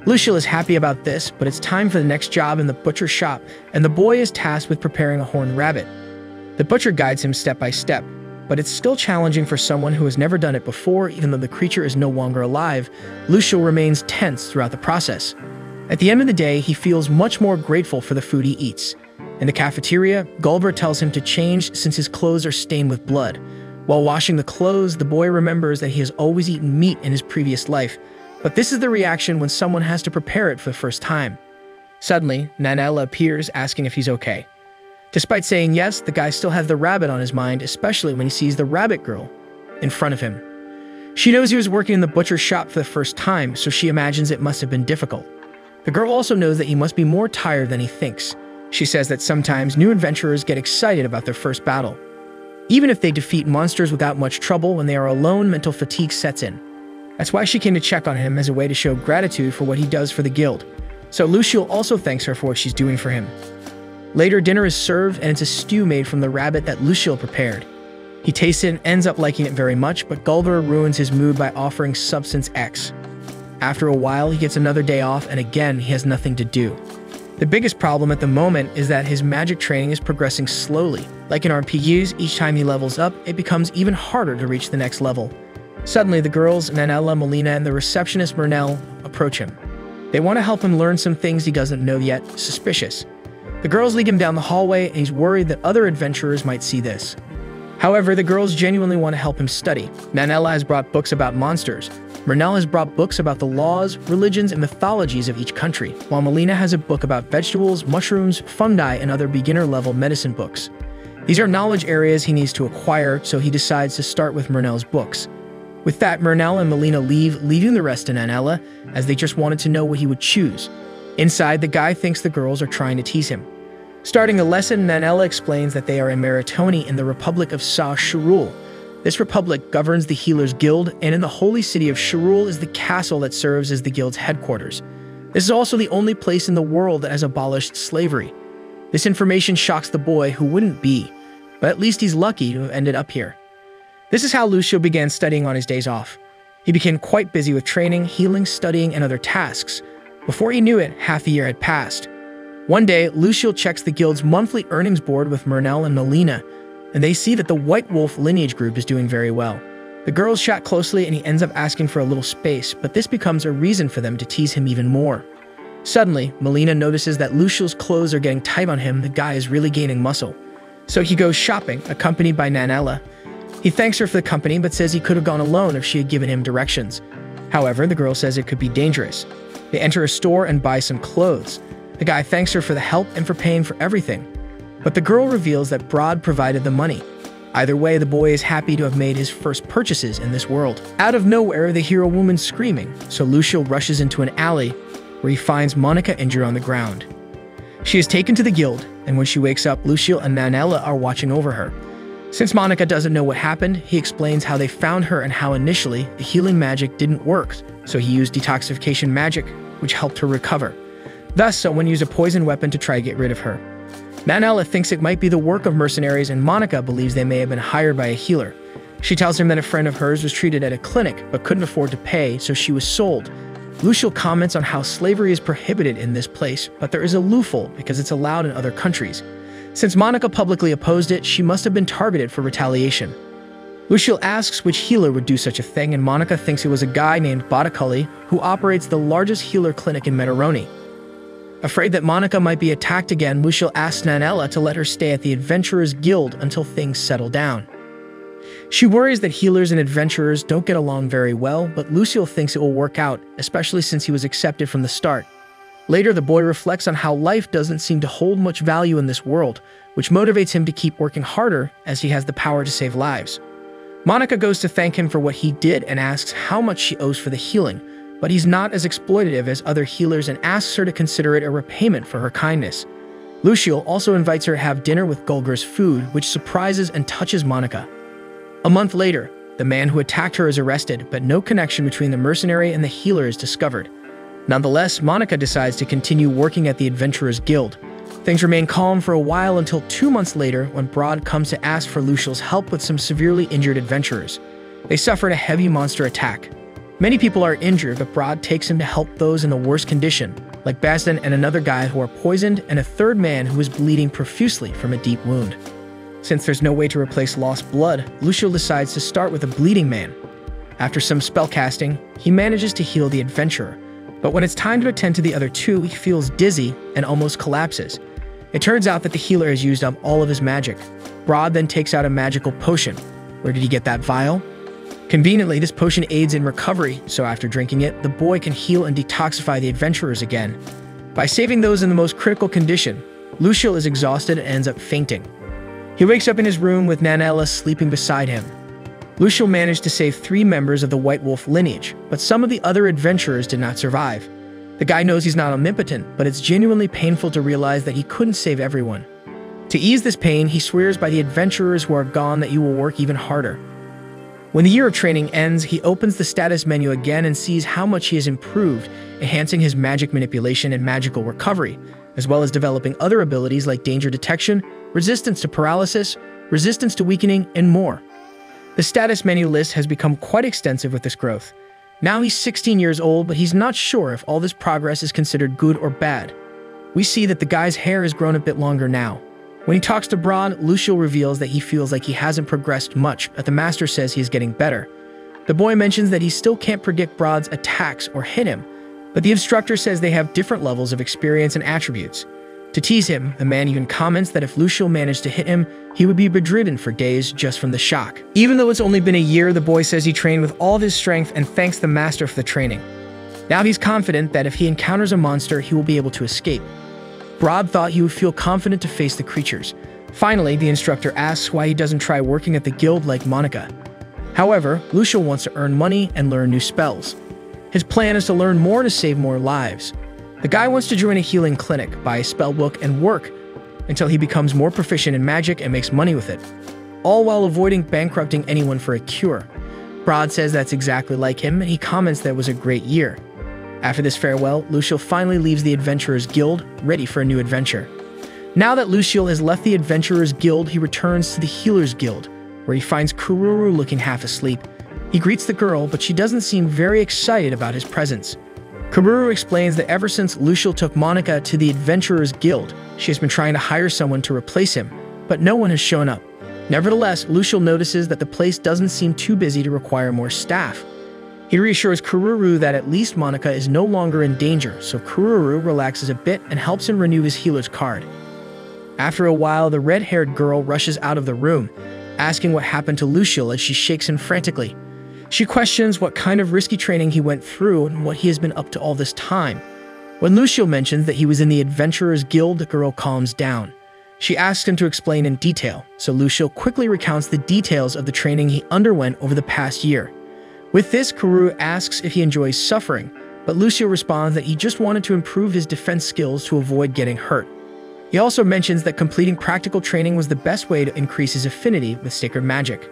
Lucio is happy about this, but it's time for the next job in the butcher shop, and the boy is tasked with preparing a horned rabbit. The butcher guides him step by step, but it's still challenging for someone who has never done it before. Even though the creature is no longer alive, Lucio remains tense throughout the process. At the end of the day, he feels much more grateful for the food he eats. In the cafeteria, Gulgar tells him to change since his clothes are stained with blood. While washing the clothes, the boy remembers that he has always eaten meat in his previous life, but this is the reaction when someone has to prepare it for the first time. Suddenly, Nanella appears, asking if he's okay. Despite saying yes, the guy still has the rabbit on his mind, especially when he sees the rabbit girl in front of him. She knows he was working in the butcher's shop for the first time, so she imagines it must have been difficult. The girl also knows that he must be more tired than he thinks. She says that sometimes new adventurers get excited about their first battle. Even if they defeat monsters without much trouble, when they are alone, mental fatigue sets in. That's why she came to check on him as a way to show gratitude for what he does for the guild. So Lucio also thanks her for what she's doing for him. Later, dinner is served, and it's a stew made from the rabbit that Lucio prepared. He tastes it and ends up liking it very much, but Gulgar ruins his mood by offering Substance X. After a while, he gets another day off, and again, he has nothing to do. The biggest problem at the moment is that his magic training is progressing slowly. Like in R P Gs, each time he levels up, it becomes even harder to reach the next level. Suddenly, the girls, Nanella, Melina, and the receptionist, Ronell, approach him. They want to help him learn some things he doesn't know yet, suspicious. The girls lead him down the hallway, and he's worried that other adventurers might see this. However, the girls genuinely want to help him study. Nanella has brought books about monsters. Ronell has brought books about the laws, religions, and mythologies of each country, while Melina has a book about vegetables, mushrooms, fungi, and other beginner-level medicine books. These are knowledge areas he needs to acquire, so he decides to start with Ronell's books. With that, Ronell and Melina leave, leaving the rest to Nanella, as they just wanted to know what he would choose. Inside, the guy thinks the girls are trying to tease him. Starting a lesson, Nanella explains that they are in Maritoni in the Republic of Sa Shirul. This republic governs the Healer's Guild, and in the holy city of Shirul is the castle that serves as the guild's headquarters. This is also the only place in the world that has abolished slavery. This information shocks the boy, who wouldn't be, but at least he's lucky to have ended up here. This is how Lucio began studying on his days off. He became quite busy with training, healing, studying, and other tasks. Before he knew it, half a year had passed. One day, Lucio checks the guild's monthly earnings board with Ronell and Melina, and they see that the White Wolf lineage group is doing very well. The girls chat closely, and he ends up asking for a little space, but this becomes a reason for them to tease him even more. Suddenly, Melina notices that Lucio's clothes are getting tight on him. The guy is really gaining muscle. So he goes shopping, accompanied by Nanella. He thanks her for the company, but says he could have gone alone if she had given him directions. However, the girl says it could be dangerous. They enter a store and buy some clothes. The guy thanks her for the help and for paying for everything. But the girl reveals that Brod provided the money. Either way, the boy is happy to have made his first purchases in this world. Out of nowhere, they hear a woman screaming, so Lucio rushes into an alley where he finds Monica injured on the ground. She is taken to the guild, and when she wakes up, Lucio and Nanella are watching over her. Since Monica doesn't know what happened, he explains how they found her and how initially the healing magic didn't work, so he used detoxification magic, which helped her recover. Thus, someone used a poison weapon to try to get rid of her. Nanella thinks it might be the work of mercenaries, and Monica believes they may have been hired by a healer. She tells him that a friend of hers was treated at a clinic but couldn't afford to pay, so she was sold. Lucio comments on how slavery is prohibited in this place, but there is a loophole because it's allowed in other countries. Since Monica publicly opposed it, she must have been targeted for retaliation. Lucio asks which healer would do such a thing, and Monica thinks it was a guy named Bataculli who operates the largest healer clinic in Maritoni. Afraid that Monica might be attacked again, Lucio asks Nanella to let her stay at the Adventurers' Guild until things settle down. She worries that healers and adventurers don't get along very well, but Lucio thinks it will work out, especially since he was accepted from the start. Later, the boy reflects on how life doesn't seem to hold much value in this world, which motivates him to keep working harder as he has the power to save lives. Monica goes to thank him for what he did and asks how much she owes for the healing, but he's not as exploitative as other healers and asks her to consider it a repayment for her kindness. Lucio also invites her to have dinner with Gulgar's food, which surprises and touches Monica. A month later, the man who attacked her is arrested, but no connection between the mercenary and the healer is discovered. Nonetheless, Monica decides to continue working at the Adventurers' Guild. Things remain calm for a while until two months later when Brod comes to ask for Lucio's help with some severely injured adventurers. They suffered a heavy monster attack. Many people are injured, but Brod takes him to help those in the worst condition, like Bazin and another guy who are poisoned, and a third man who is bleeding profusely from a deep wound. Since there's no way to replace lost blood, Lucio decides to start with a bleeding man. After some spellcasting, he manages to heal the adventurer, but when it's time to attend to the other two, he feels dizzy and almost collapses. It turns out that the healer has used up all of his magic. Brod then takes out a magical potion. Where did he get that vial? Conveniently, this potion aids in recovery, so after drinking it, the boy can heal and detoxify the adventurers again. By saving those in the most critical condition, Lucio is exhausted and ends up fainting. He wakes up in his room with Nanella sleeping beside him. Lucio managed to save three members of the White Wolf lineage, but some of the other adventurers did not survive. The guy knows he's not omnipotent, but it's genuinely painful to realize that he couldn't save everyone. To ease this pain, he swears by the adventurers who are gone that you will work even harder. When the year of training ends, he opens the status menu again and sees how much he has improved, enhancing his magic manipulation and magical recovery, as well as developing other abilities like danger detection, resistance to paralysis, resistance to weakening, and more. The status menu list has become quite extensive with this growth. Now he's sixteen years old, but he's not sure if all this progress is considered good or bad. We see that the guy's hair has grown a bit longer now. When he talks to Brod, Lucio reveals that he feels like he hasn't progressed much, but the master says he's getting better. The boy mentions that he still can't predict Brod's attacks or hit him, but the instructor says they have different levels of experience and attributes. To tease him, the man even comments that if Lucio managed to hit him, he would be bedridden for days just from the shock. Even though it's only been a year, the boy says he trained with all of his strength and thanks the master for the training. Now he's confident that if he encounters a monster, he will be able to escape. Brod thought he would feel confident to face the creatures. Finally, the instructor asks why he doesn't try working at the guild like Monica. However, Lucio wants to earn money and learn new spells. His plan is to learn more to save more lives. The guy wants to join a healing clinic, buy a spellbook, and work until he becomes more proficient in magic and makes money with it, all while avoiding bankrupting anyone for a cure. Brod says that's exactly like him, and he comments that it was a great year. After this farewell, Lucio finally leaves the Adventurers' Guild, ready for a new adventure. Now that Lucio has left the Adventurers' Guild, he returns to the Healers' Guild, where he finds Kururu looking half asleep. He greets the girl, but she doesn't seem very excited about his presence. Kururu explains that ever since Lucio took Monica to the Adventurers' Guild, she has been trying to hire someone to replace him, but no one has shown up. Nevertheless, Lucio notices that the place doesn't seem too busy to require more staff. He reassures Kururu that at least Monica is no longer in danger, so Kururu relaxes a bit and helps him renew his healer's card. After a while, the red-haired girl rushes out of the room, asking what happened to Lucio as she shakes him frantically. She questions what kind of risky training he went through and what he has been up to all this time. When Lucio mentions that he was in the Adventurers' Guild, the girl calms down. She asks him to explain in detail, so Lucio quickly recounts the details of the training he underwent over the past year. With this, Kururu asks if he enjoys suffering, but Lucio responds that he just wanted to improve his defense skills to avoid getting hurt. He also mentions that completing practical training was the best way to increase his affinity with sacred magic.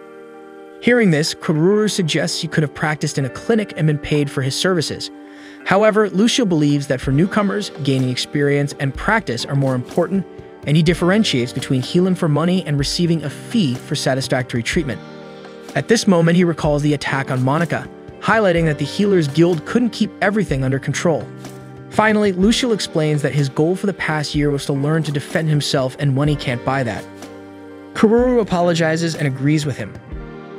Hearing this, Kururu suggests he could have practiced in a clinic and been paid for his services. However, Lucio believes that for newcomers, gaining experience and practice are more important, and he differentiates between healing for money and receiving a fee for satisfactory treatment. At this moment, he recalls the attack on Monica, highlighting that the Healers Guild couldn't keep everything under control. Finally, Lucio explains that his goal for the past year was to learn to defend himself, and money can't buy that. Kururu apologizes and agrees with him.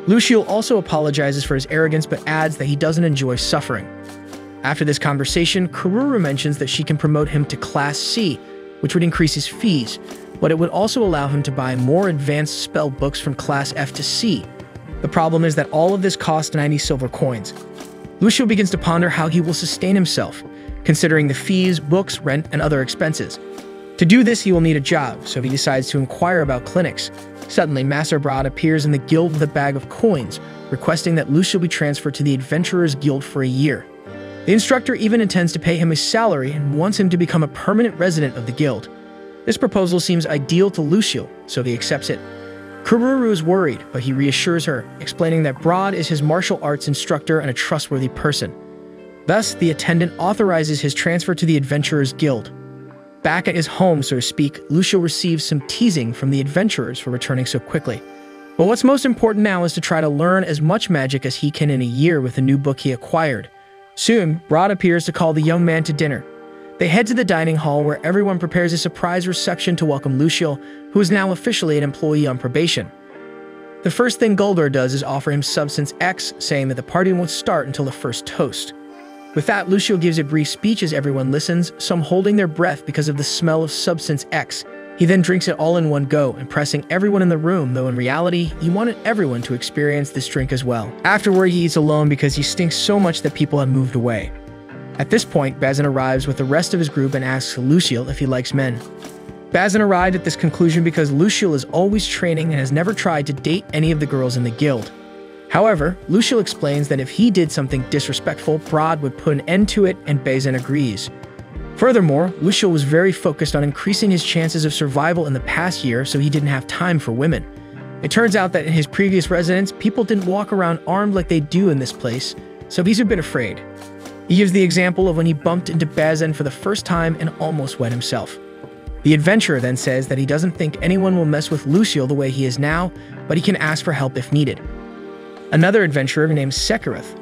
Lucio also apologizes for his arrogance but adds that he doesn't enjoy suffering. After this conversation, Kururu mentions that she can promote him to Class C, which would increase his fees, but it would also allow him to buy more advanced spell books from Class F to C. The problem is that all of this costs ninety silver coins. Lucio begins to ponder how he will sustain himself, considering the fees, books, rent, and other expenses. To do this, he will need a job, so he decides to inquire about clinics. Suddenly, Master Brod appears in the guild with a bag of coins, requesting that Lucio be transferred to the Adventurers Guild for a year. The instructor even intends to pay him a salary and wants him to become a permanent resident of the guild. This proposal seems ideal to Lucio, so he accepts it. Kururu is worried, but he reassures her, explaining that Brod is his martial arts instructor and a trustworthy person. Thus, the attendant authorizes his transfer to the Adventurers Guild. Back at his home, so to speak, Lucio receives some teasing from the adventurers for returning so quickly. But what's most important now is to try to learn as much magic as he can in a year with the new book he acquired. Soon, Brod appears to call the young man to dinner. They head to the dining hall where everyone prepares a surprise reception to welcome Lucio, who is now officially an employee on probation. The first thing Gulgar does is offer him Substance X, saying that the party won't start until the first toast. With that, Lucio gives a brief speech as everyone listens, some holding their breath because of the smell of Substance X. He then drinks it all in one go, impressing everyone in the room, though in reality, he wanted everyone to experience this drink as well. Afterward, he eats alone because he stinks so much that people have moved away. At this point, Bazin arrives with the rest of his group and asks Lucio if he likes men. Bazin arrived at this conclusion because Lucio is always training and has never tried to date any of the girls in the guild. However, Lucio explains that if he did something disrespectful, Brod would put an end to it, and Bazin agrees. Furthermore, Lucio was very focused on increasing his chances of survival in the past year, so he didn't have time for women. It turns out that in his previous residence, people didn't walk around armed like they do in this place, so he's a bit afraid. He gives the example of when he bumped into Bazin for the first time and almost wet himself. The adventurer then says that he doesn't think anyone will mess with Lucio the way he is now, but he can ask for help if needed. Another adventurer named Sekirath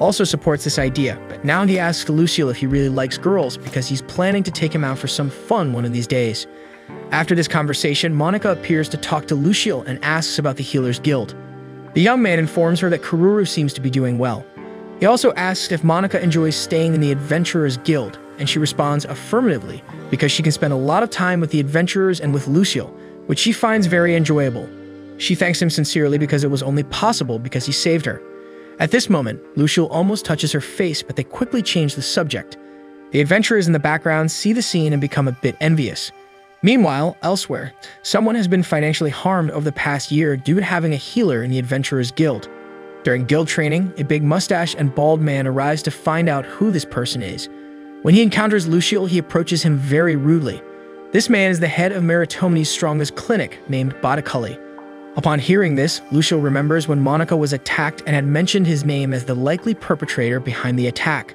also supports this idea, but now he asks Lucio if he really likes girls because he's planning to take him out for some fun one of these days. After this conversation, Monica appears to talk to Lucio and asks about the Healers Guild. The young man informs her that Kururu seems to be doing well. He also asks if Monica enjoys staying in the Adventurers Guild, and she responds affirmatively because she can spend a lot of time with the adventurers and with Lucio, which she finds very enjoyable. She thanks him sincerely because it was only possible because he saved her. At this moment, Lucio almost touches her face, but they quickly change the subject. The adventurers in the background see the scene and become a bit envious. Meanwhile, elsewhere, someone has been financially harmed over the past year due to having a healer in the Adventurers Guild. During guild training, a big mustache and bald man arrives to find out who this person is. When he encounters Lucio, he approaches him very rudely. This man is the head of Maritoni's strongest clinic, named Bataculli. Upon hearing this, Lucio remembers when Monica was attacked and had mentioned his name as the likely perpetrator behind the attack.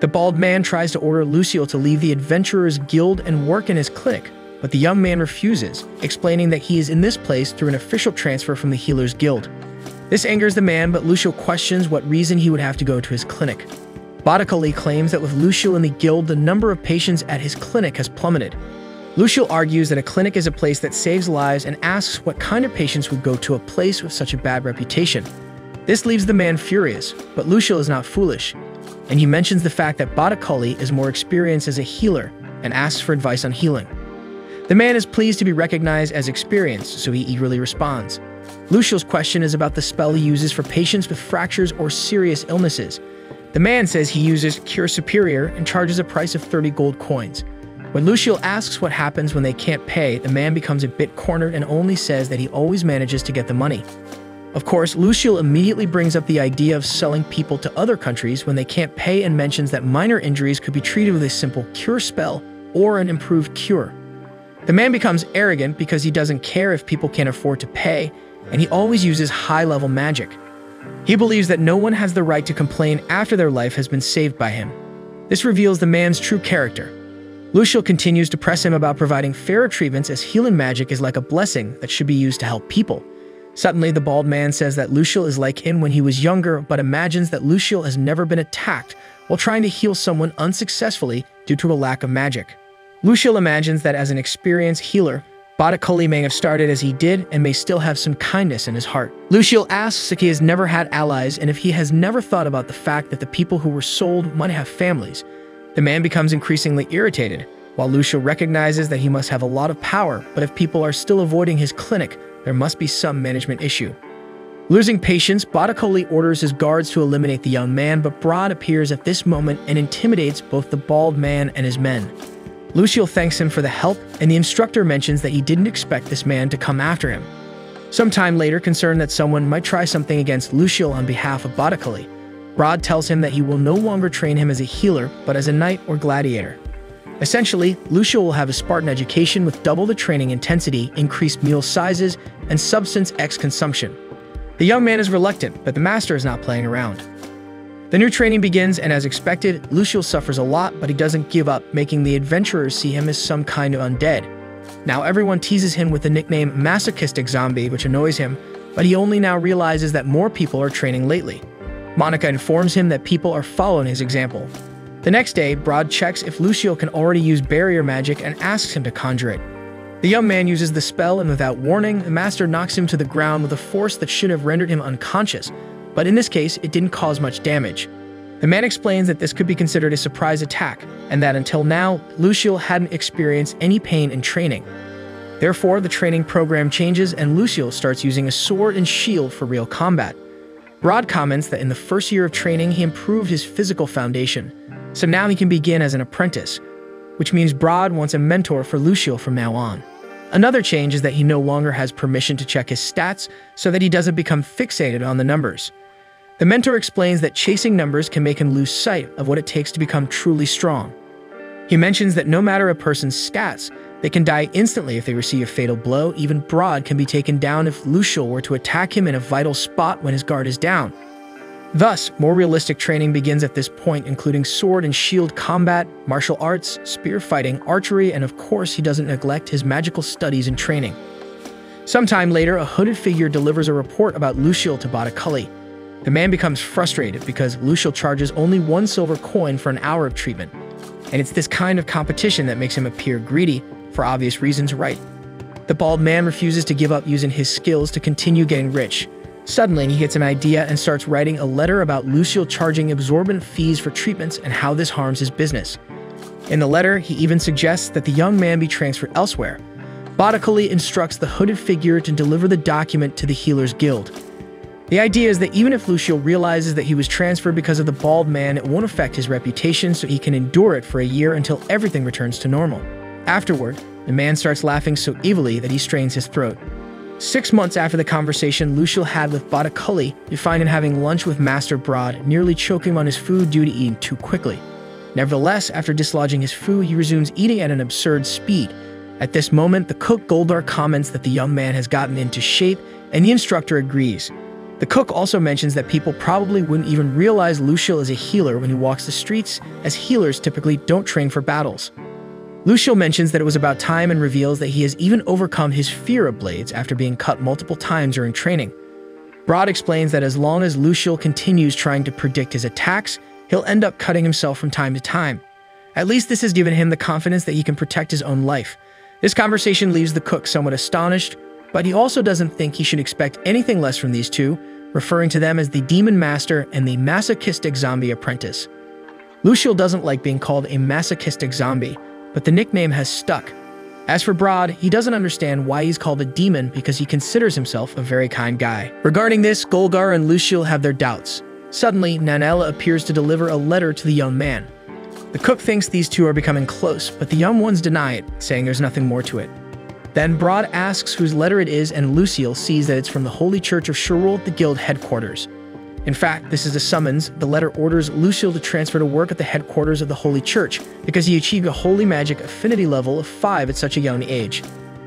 The bald man tries to order Lucio to leave the Adventurers Guild and work in his clinic, but the young man refuses, explaining that he is in this place through an official transfer from the Healers Guild. This angers the man, but Lucio questions what reason he would have to go to his clinic. Bataculli claims that with Lucio in the guild, the number of patients at his clinic has plummeted. Lucio argues that a clinic is a place that saves lives and asks what kind of patients would go to a place with such a bad reputation. This leaves the man furious, but Lucio is not foolish, and he mentions the fact that Bataculli is more experienced as a healer and asks for advice on healing. The man is pleased to be recognized as experienced, so he eagerly responds. Lucio's question is about the spell he uses for patients with fractures or serious illnesses. The man says he uses Cure Superior and charges a price of thirty gold coins. When Lucio asks what happens when they can't pay, the man becomes a bit cornered and only says that he always manages to get the money. Of course, Lucio immediately brings up the idea of selling people to other countries when they can't pay and mentions that minor injuries could be treated with a simple cure spell or an improved cure. The man becomes arrogant because he doesn't care if people can't afford to pay, and he always uses high-level magic. He believes that no one has the right to complain after their life has been saved by him. This reveals the man's true character. Lucio continues to press him about providing fairer treatments, as healing magic is like a blessing that should be used to help people. Suddenly, the bald man says that Lucio is like him when he was younger, but imagines that Lucio has never been attacked while trying to heal someone unsuccessfully due to a lack of magic. Lucio imagines that as an experienced healer, Bataculli may have started as he did and may still have some kindness in his heart. Lucio asks if he has never had allies and if he has never thought about the fact that the people who were sold might have families. The man becomes increasingly irritated, while Lucio recognizes that he must have a lot of power, but if people are still avoiding his clinic, there must be some management issue. Losing patience, Bataculli orders his guards to eliminate the young man, but Brod appears at this moment and intimidates both the bald man and his men. Lucio thanks him for the help, and the instructor mentions that he didn't expect this man to come after him. Sometime later, concerned that someone might try something against Lucio on behalf of Bataculli, Brod tells him that he will no longer train him as a healer, but as a knight or gladiator. Essentially, Lucio will have a Spartan education with double the training intensity, increased meal sizes, and substance X consumption. The young man is reluctant, but the master is not playing around. The new training begins, and as expected, Lucio suffers a lot, but he doesn't give up, making the adventurers see him as some kind of undead. Now everyone teases him with the nickname Masochistic Zombie, which annoys him, but he only now realizes that more people are training lately. Monica informs him that people are following his example. The next day, Brod checks if Lucio can already use barrier magic and asks him to conjure it. The young man uses the spell, and without warning, the master knocks him to the ground with a force that should have rendered him unconscious, but in this case, it didn't cause much damage. The man explains that this could be considered a surprise attack, and that until now, Lucio hadn't experienced any pain in training. Therefore, the training program changes, and Lucio starts using a sword and shield for real combat. Brod comments that in the first year of training, he improved his physical foundation, so now he can begin as an apprentice, which means Brod wants a mentor for Lucio from now on. Another change is that he no longer has permission to check his stats, so that he doesn't become fixated on the numbers. The mentor explains that chasing numbers can make him lose sight of what it takes to become truly strong. He mentions that no matter a person's stats, they can die instantly if they receive a fatal blow. Even Brod can be taken down if Lucio were to attack him in a vital spot when his guard is down. Thus, more realistic training begins at this point, including sword and shield combat, martial arts, spear fighting, archery, and of course he doesn't neglect his magical studies and training. Sometime later, a hooded figure delivers a report about Lucio to Bataculli. The man becomes frustrated because Lucio charges only one silver coin for an hour of treatment, and it's this kind of competition that makes him appear greedy, for obvious reasons, right? The bald man refuses to give up using his skills to continue getting rich. Suddenly, he gets an idea and starts writing a letter about Lucio charging exorbitant fees for treatments and how this harms his business. In the letter, he even suggests that the young man be transferred elsewhere. Bataculli instructs the hooded figure to deliver the document to the Healers Guild. The idea is that even if Lucio realizes that he was transferred because of the bald man, it won't affect his reputation, so he can endure it for a year until everything returns to normal. Afterward, the man starts laughing so evilly that he strains his throat. Six months after the conversation Lucio had with Bataculli, you find him having lunch with Master Brod, nearly choking on his food due to eating too quickly. Nevertheless, after dislodging his food, he resumes eating at an absurd speed. At this moment, the cook Gulgar comments that the young man has gotten into shape, and the instructor agrees. The cook also mentions that people probably wouldn't even realize Lucio is a healer when he walks the streets, as healers typically don't train for battles. Lucio mentions that it was about time and reveals that he has even overcome his fear of blades after being cut multiple times during training. Brod explains that as long as Lucio continues trying to predict his attacks, he'll end up cutting himself from time to time. At least this has given him the confidence that he can protect his own life. This conversation leaves the cook somewhat astonished, but he also doesn't think he should expect anything less from these two, referring to them as the Demon Master and the Masochistic Zombie Apprentice. Lucio doesn't like being called a masochistic zombie, but the nickname has stuck. As for Brod, he doesn't understand why he's called a demon because he considers himself a very kind guy. Regarding this, Gulgar and Lucio have their doubts. Suddenly, Nanella appears to deliver a letter to the young man. The cook thinks these two are becoming close, but the young ones deny it, saying there's nothing more to it. Then Brod asks whose letter it is, and Lucio sees that it's from the Holy Church of Shirul, the guild headquarters. In fact, this is the summons. The letter orders Lucio to transfer to work at the headquarters of the Holy Church because he achieved a holy magic affinity level of five at such a young age.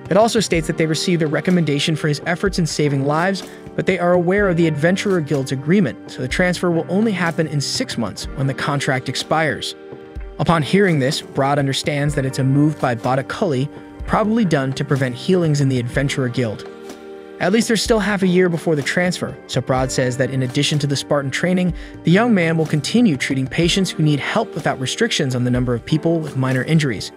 It also states that they received a recommendation for his efforts in saving lives, but they are aware of the Adventurer Guild's agreement, so the transfer will only happen in six months when the contract expires. Upon hearing this, Brod understands that it's a move by Bataculli, probably done to prevent healings in the Adventurer Guild. At least there's still half a year before the transfer, so Brod says that in addition to the Spartan training, the young man will continue treating patients who need help without restrictions on the number of people with minor injuries.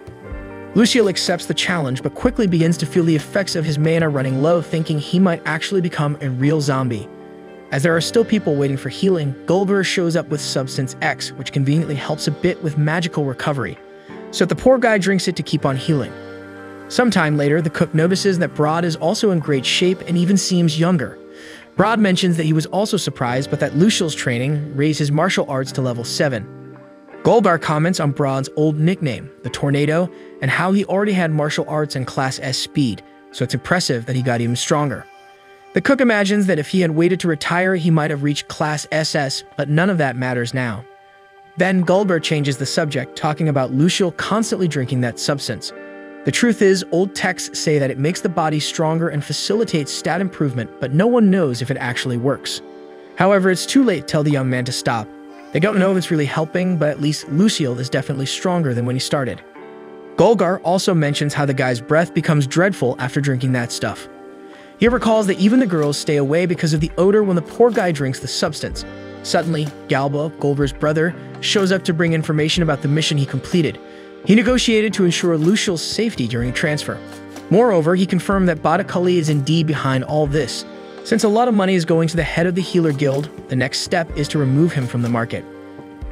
Lucio accepts the challenge, but quickly begins to feel the effects of his mana running low, thinking he might actually become a real zombie. As there are still people waiting for healing, Gulgar shows up with Substance X, which conveniently helps a bit with magical recovery, so the poor guy drinks it to keep on healing. Sometime later, the cook notices that Brod is also in great shape and even seems younger. Brod mentions that he was also surprised, but that Lucio's training raised his martial arts to level seven. Gulgar comments on Brod's old nickname, the Tornado, and how he already had martial arts and Class S speed, so it's impressive that he got even stronger. The cook imagines that if he had waited to retire, he might have reached Class S S, but none of that matters now. Then Gulgar changes the subject, talking about Lucio constantly drinking that substance. The truth is, old texts say that it makes the body stronger and facilitates stat improvement, but no one knows if it actually works. However, it's too late to tell the young man to stop. They don't know if it's really helping, but at least Lucio is definitely stronger than when he started. Gulgar also mentions how the guy's breath becomes dreadful after drinking that stuff. He recalls that even the girls stay away because of the odor when the poor guy drinks the substance. Suddenly, Galba, Gulgar's brother, shows up to bring information about the mission he completed. He negotiated to ensure Lucio's safety during transfer. Moreover, he confirmed that Bataculli is indeed behind all this. Since a lot of money is going to the head of the Healer Guild, the next step is to remove him from the market.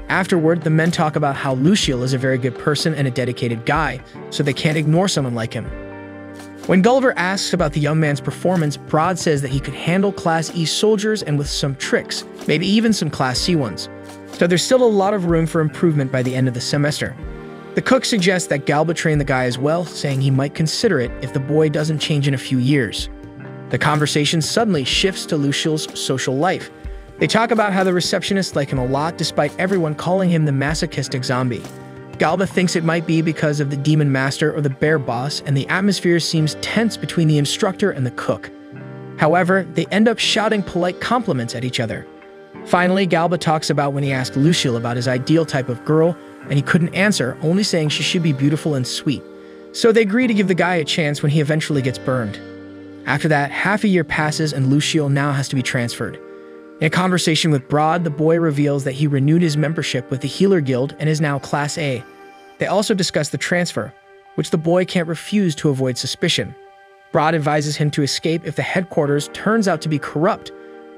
Afterward, the men talk about how Lucio is a very good person and a dedicated guy, so they can't ignore someone like him. When Gulgar asks about the young man's performance, Brod says that he could handle Class E soldiers and with some tricks, maybe even some Class C ones. So there's still a lot of room for improvement by the end of the semester. The cook suggests that Galba train the guy as well, saying he might consider it if the boy doesn't change in a few years. The conversation suddenly shifts to Lucio's social life. They talk about how the receptionists like him a lot despite everyone calling him the masochistic zombie. Galba thinks it might be because of the demon master or the bear boss, and the atmosphere seems tense between the instructor and the cook. However, they end up shouting polite compliments at each other. Finally, Galba talks about when he asked Lucio about his ideal type of girl, and he couldn't answer, only saying she should be beautiful and sweet. So they agree to give the guy a chance when he eventually gets burned. After that, half a year passes and Lucio now has to be transferred. In a conversation with Brod, the boy reveals that he renewed his membership with the Healer Guild and is now Class A. They also discuss the transfer, which the boy can't refuse to avoid suspicion. Brod advises him to escape if the headquarters turns out to be corrupt.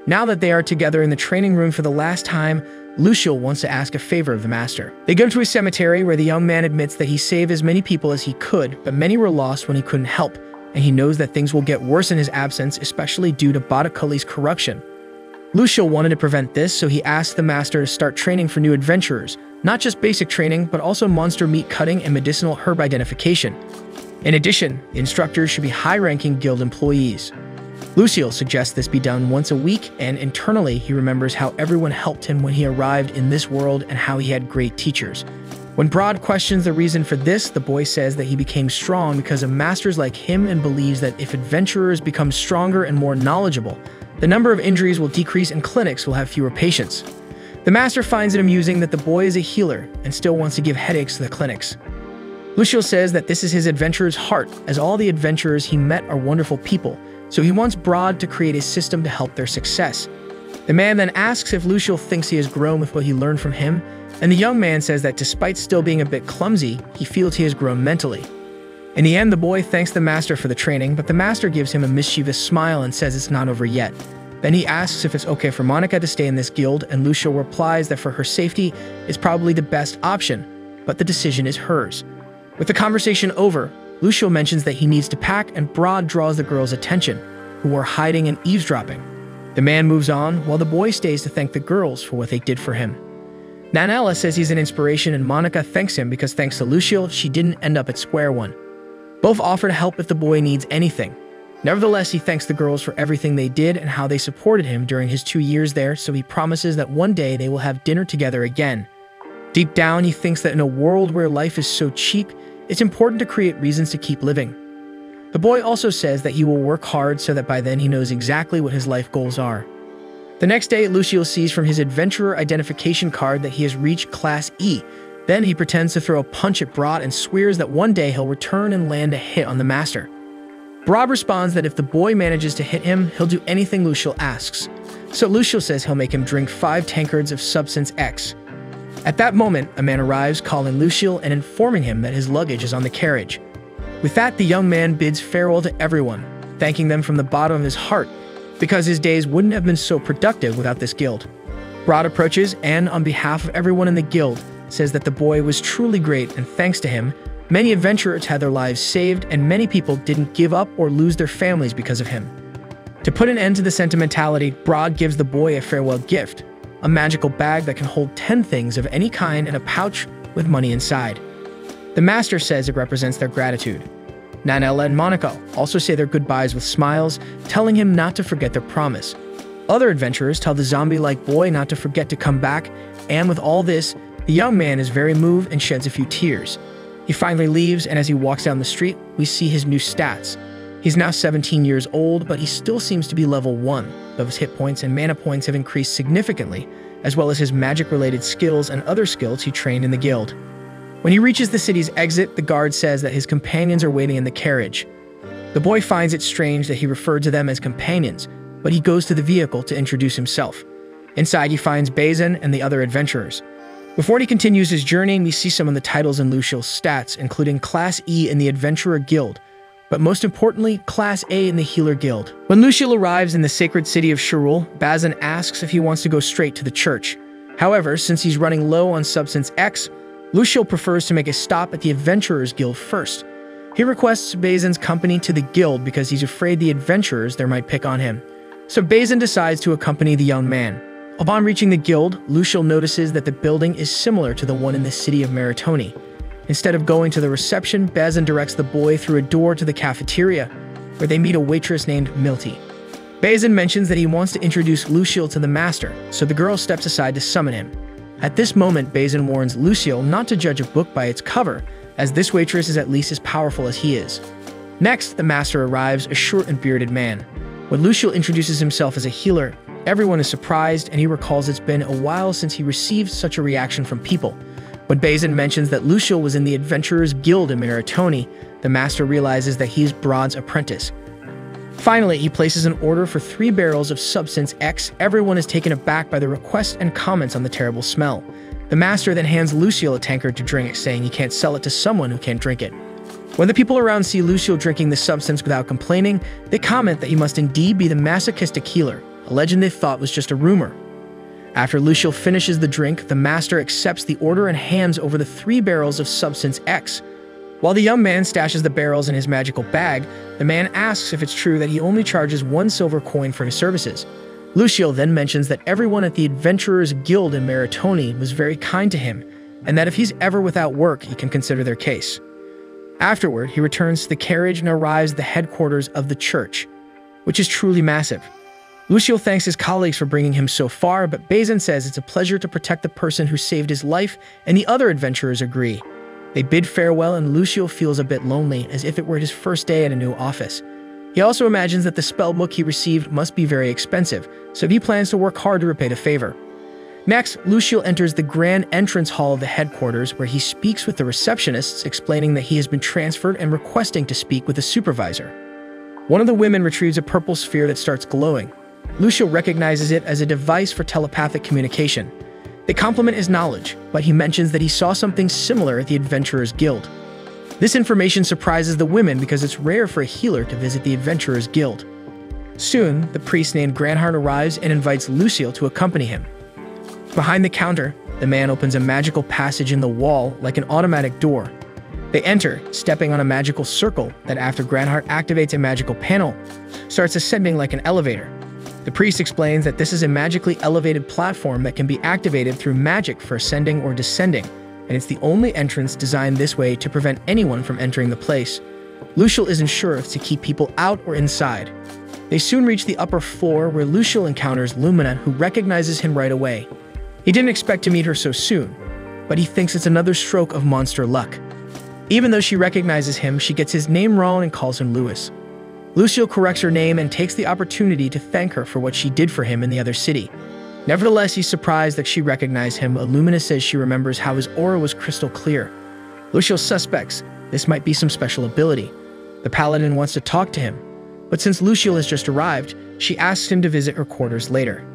Now that they are together in the training room for the last time, Lucio wants to ask a favor of the master. They go to a cemetery where the young man admits that he saved as many people as he could, but many were lost when he couldn't help, and he knows that things will get worse in his absence, especially due to Bataculli's corruption. Lucio wanted to prevent this, so he asked the master to start training for new adventurers, not just basic training, but also monster meat cutting and medicinal herb identification. In addition, the instructors should be high-ranking guild employees. Lucio suggests this be done once a week, and internally he remembers how everyone helped him when he arrived in this world and how he had great teachers. When Brod questions the reason for this, the boy says that he became strong because of masters like him and believes that if adventurers become stronger and more knowledgeable, the number of injuries will decrease and clinics will have fewer patients. The master finds it amusing that the boy is a healer and still wants to give headaches to the clinics. Lucio says that this is his adventurer's heart, as all the adventurers he met are wonderful people, so he wants Brod to create a system to help their success. The man then asks if Lucio thinks he has grown with what he learned from him, and the young man says that despite still being a bit clumsy, he feels he has grown mentally. In the end, the boy thanks the master for the training, but the master gives him a mischievous smile and says it's not over yet. Then he asks if it's okay for Monica to stay in this guild, and Lucio replies that for her safety, it's probably the best option, but the decision is hers. With the conversation over, Lucio mentions that he needs to pack, and Brod draws the girls' attention, who are hiding and eavesdropping. The man moves on, while the boy stays to thank the girls for what they did for him. Nanella says he's an inspiration, and Monica thanks him because thanks to Lucio, she didn't end up at square one. Both offer to help if the boy needs anything. Nevertheless, he thanks the girls for everything they did and how they supported him during his two years there, so he promises that one day they will have dinner together again. Deep down, he thinks that in a world where life is so cheap, it's important to create reasons to keep living. The boy also says that he will work hard so that by then he knows exactly what his life goals are. The next day, Lucio sees from his adventurer identification card that he has reached Class E. Then he pretends to throw a punch at Brod and swears that one day he'll return and land a hit on the master. Brod responds that if the boy manages to hit him, he'll do anything Lucio asks. So Lucio says he'll make him drink five tankards of substance X. At that moment, a man arrives calling Lucio and informing him that his luggage is on the carriage. With that, the young man bids farewell to everyone, thanking them from the bottom of his heart, because his days wouldn't have been so productive without this guild. Brod approaches and, on behalf of everyone in the guild, says that the boy was truly great and thanks to him, many adventurers had their lives saved and many people didn't give up or lose their families because of him. To put an end to the sentimentality, Brod gives the boy a farewell gift, a magical bag that can hold ten things of any kind and a pouch with money inside. The master says it represents their gratitude. Nanella and Monica also say their goodbyes with smiles, telling him not to forget their promise. Other adventurers tell the zombie-like boy not to forget to come back, and with all this, the young man is very moved and sheds a few tears. He finally leaves, and as he walks down the street, we see his new stats. He's now seventeen years old, but he still seems to be level one, though his hit points and mana points have increased significantly, as well as his magic-related skills and other skills he trained in the guild. When he reaches the city's exit, the guard says that his companions are waiting in the carriage. The boy finds it strange that he referred to them as companions, but he goes to the vehicle to introduce himself. Inside, he finds Bazin and the other adventurers. Before he continues his journey, we see some of the titles in Lucio's stats, including Class E in the Adventurer Guild, but most importantly, Class A in the Healer Guild. When Lucio arrives in the sacred city of Shirul, Bazin asks if he wants to go straight to the church. However, since he's running low on Substance X, Lucio prefers to make a stop at the Adventurers Guild first. He requests Bazin's company to the guild because he's afraid the adventurers there might pick on him. So Bazin decides to accompany the young man. Upon reaching the guild, Lucio notices that the building is similar to the one in the city of Maritoni. Instead of going to the reception, Bazin directs the boy through a door to the cafeteria, where they meet a waitress named Milti. Bazin mentions that he wants to introduce Lucio to the master, so the girl steps aside to summon him. At this moment, Bazin warns Lucio not to judge a book by its cover, as this waitress is at least as powerful as he is. Next, the master arrives, a short and bearded man. When Lucio introduces himself as a healer, everyone is surprised, and he recalls it's been a while since he received such a reaction from people. When Bazin mentions that Lucio was in the Adventurers Guild in Maritoni, the master realizes that he's Brod's apprentice. Finally, he places an order for three barrels of Substance X. Everyone is taken aback by the request and comments on the terrible smell. The master then hands Lucio a tankard to drink, saying he can't sell it to someone who can't drink it. When the people around see Lucio drinking the substance without complaining, they comment that he must indeed be the masochistic healer, a legend they thought was just a rumor. After Lucio finishes the drink, the master accepts the order and hands over the three barrels of Substance X. While the young man stashes the barrels in his magical bag, the man asks if it's true that he only charges one silver coin for his services. Lucio then mentions that everyone at the Adventurers Guild in Maritoni was very kind to him, and that if he's ever without work, he can consider their case. Afterward, he returns to the carriage and arrives at the headquarters of the church, which is truly massive. Lucio thanks his colleagues for bringing him so far, but Bazin says it's a pleasure to protect the person who saved his life, and the other adventurers agree. They bid farewell, and Lucio feels a bit lonely, as if it were his first day at a new office. He also imagines that the spellbook he received must be very expensive, so he plans to work hard to repay the favor. Next, Lucio enters the grand entrance hall of the headquarters, where he speaks with the receptionists, explaining that he has been transferred and requesting to speak with a supervisor. One of the women retrieves a purple sphere that starts glowing. Lucio recognizes it as a device for telepathic communication. They compliment his knowledge, but he mentions that he saw something similar at the Adventurers Guild. This information surprises the women because it's rare for a healer to visit the Adventurers Guild. Soon, the priest named Granhardt arrives and invites Lucio to accompany him. Behind the counter, the man opens a magical passage in the wall like an automatic door. They enter, stepping on a magical circle that, after Granhardt activates a magical panel, starts ascending like an elevator. The priest explains that this is a magically elevated platform that can be activated through magic for ascending or descending, and it's the only entrance designed this way to prevent anyone from entering the place. Lucio isn't sure if to keep people out or inside. They soon reach the upper floor where Lucio encounters Lumina, who recognizes him right away. He didn't expect to meet her so soon, but he thinks it's another stroke of monster luck. Even though she recognizes him, she gets his name wrong and calls him Louis. Lucio corrects her name and takes the opportunity to thank her for what she did for him in the other city. Nevertheless, he's surprised that she recognized him. Lumina says she remembers how his aura was crystal clear. Lucio suspects this might be some special ability. The paladin wants to talk to him, but since Lucio has just arrived, she asks him to visit her quarters later.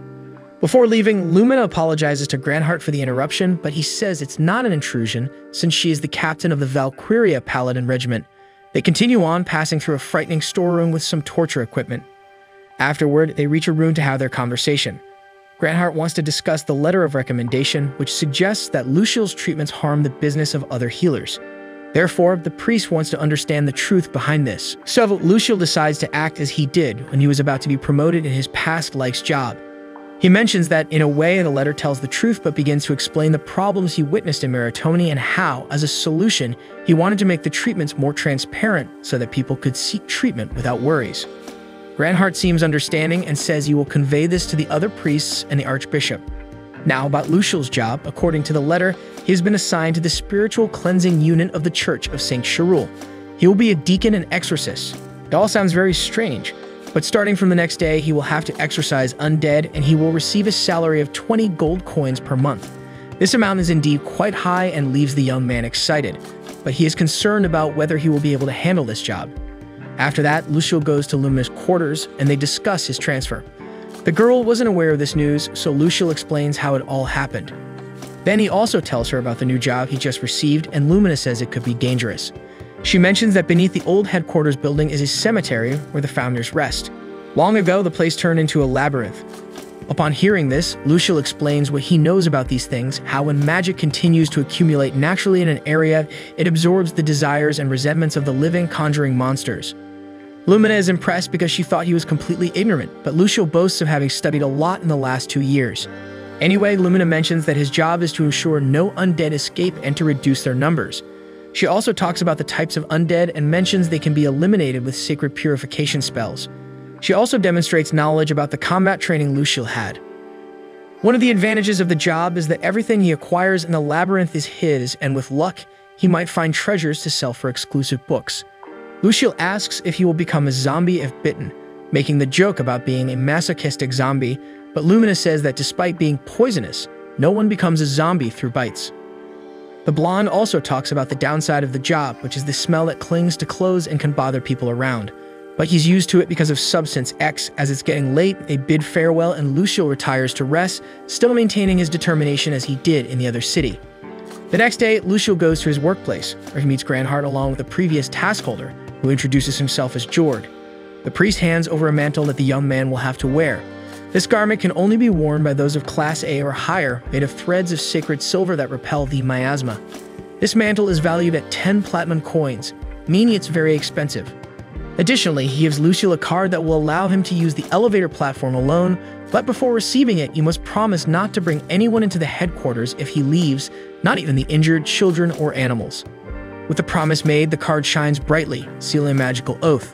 Before leaving, Lumina apologizes to Granhardt for the interruption, but he says it's not an intrusion since she is the captain of the Valkyria Paladin Regiment. They continue on, passing through a frightening storeroom with some torture equipment. Afterward, they reach a room to have their conversation. Granhardt wants to discuss the letter of recommendation, which suggests that Lucio's treatments harm the business of other healers. Therefore, the priest wants to understand the truth behind this. So, Lucio decides to act as he did when he was about to be promoted in his past life's job. He mentions that, in a way, the letter tells the truth, but begins to explain the problems he witnessed in Maritoni and how, as a solution, he wanted to make the treatments more transparent so that people could seek treatment without worries. Granhardt seems understanding and says he will convey this to the other priests and the archbishop. Now, about Lucio's job, according to the letter, he has been assigned to the spiritual cleansing unit of the Church of Saint Shirul. He will be a deacon and exorcist. It all sounds very strange, but starting from the next day, he will have to exorcise undead, and he will receive a salary of twenty gold coins per month. This amount is indeed quite high and leaves the young man excited, but he is concerned about whether he will be able to handle this job. After that, Lucio goes to Lumina's quarters, and they discuss his transfer. The girl wasn't aware of this news, so Lucio explains how it all happened. Then he also tells her about the new job he just received, and Lumina says it could be dangerous. She mentions that beneath the old headquarters building is a cemetery where the founders rest. Long ago, the place turned into a labyrinth. Upon hearing this, Lucio explains what he knows about these things, how when magic continues to accumulate naturally in an area, it absorbs the desires and resentments of the living, conjuring monsters. Lumina is impressed because she thought he was completely ignorant, but Lucio boasts of having studied a lot in the last two years. Anyway, Lumina mentions that his job is to ensure no undead escape and to reduce their numbers. She also talks about the types of undead and mentions they can be eliminated with sacred purification spells. She also demonstrates knowledge about the combat training Lucio had. One of the advantages of the job is that everything he acquires in the labyrinth is his, and with luck, he might find treasures to sell for exclusive books. Lucio asks if he will become a zombie if bitten, making the joke about being a masochistic zombie, but Lumina says that despite being poisonous, no one becomes a zombie through bites. The blonde also talks about the downside of the job, which is the smell that clings to clothes and can bother people around, but he's used to it because of substance X. As it's getting late, they bid farewell and Lucio retires to rest, still maintaining his determination as he did in the other city. The next day, Lucio goes to his workplace, where he meets Granhardt along with a previous task holder, who introduces himself as Jord. The priest hands over a mantle that the young man will have to wear. This garment can only be worn by those of Class A or higher, made of threads of sacred silver that repel the miasma. This mantle is valued at ten platinum coins, meaning it's very expensive. Additionally, he gives Lucio a card that will allow him to use the elevator platform alone, but before receiving it, you must promise not to bring anyone into the headquarters if he leaves, not even the injured, children, or animals. With the promise made, the card shines brightly, sealing a magical oath.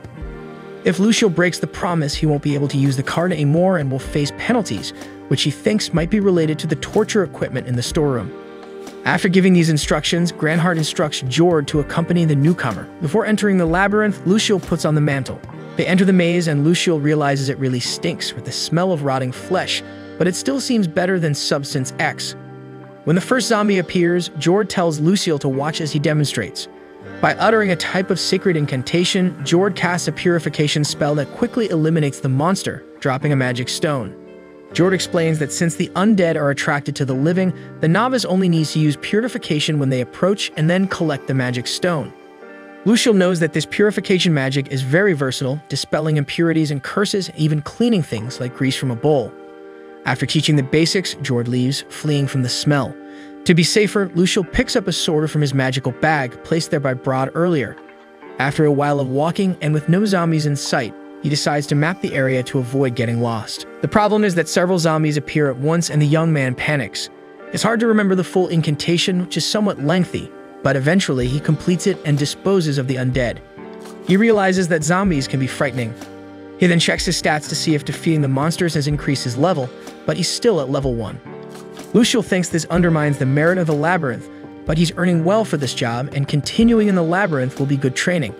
If Lucio breaks the promise, he won't be able to use the card anymore and will face penalties, which he thinks might be related to the torture equipment in the storeroom. After giving these instructions, Granhardt instructs Jord to accompany the newcomer. Before entering the labyrinth, Lucio puts on the mantle. They enter the maze and Lucio realizes it really stinks with the smell of rotting flesh, but it still seems better than Substance X. When the first zombie appears, Jord tells Lucio to watch as he demonstrates. By uttering a type of sacred incantation, Jord casts a purification spell that quickly eliminates the monster, dropping a magic stone. Jord explains that since the undead are attracted to the living, the novice only needs to use purification when they approach and then collect the magic stone. Lucio knows that this purification magic is very versatile, dispelling impurities and curses, even cleaning things like grease from a bowl. After teaching the basics, Jord leaves, fleeing from the smell. To be safer, Lucio picks up a sword from his magical bag, placed there by Brod earlier. After a while of walking, and with no zombies in sight, he decides to map the area to avoid getting lost. The problem is that several zombies appear at once and the young man panics. It's hard to remember the full incantation, which is somewhat lengthy, but eventually he completes it and disposes of the undead. He realizes that zombies can be frightening. He then checks his stats to see if defeating the monsters has increased his level, but he's still at level one. Lucio thinks this undermines the merit of the labyrinth, but he's earning well for this job, and continuing in the labyrinth will be good training.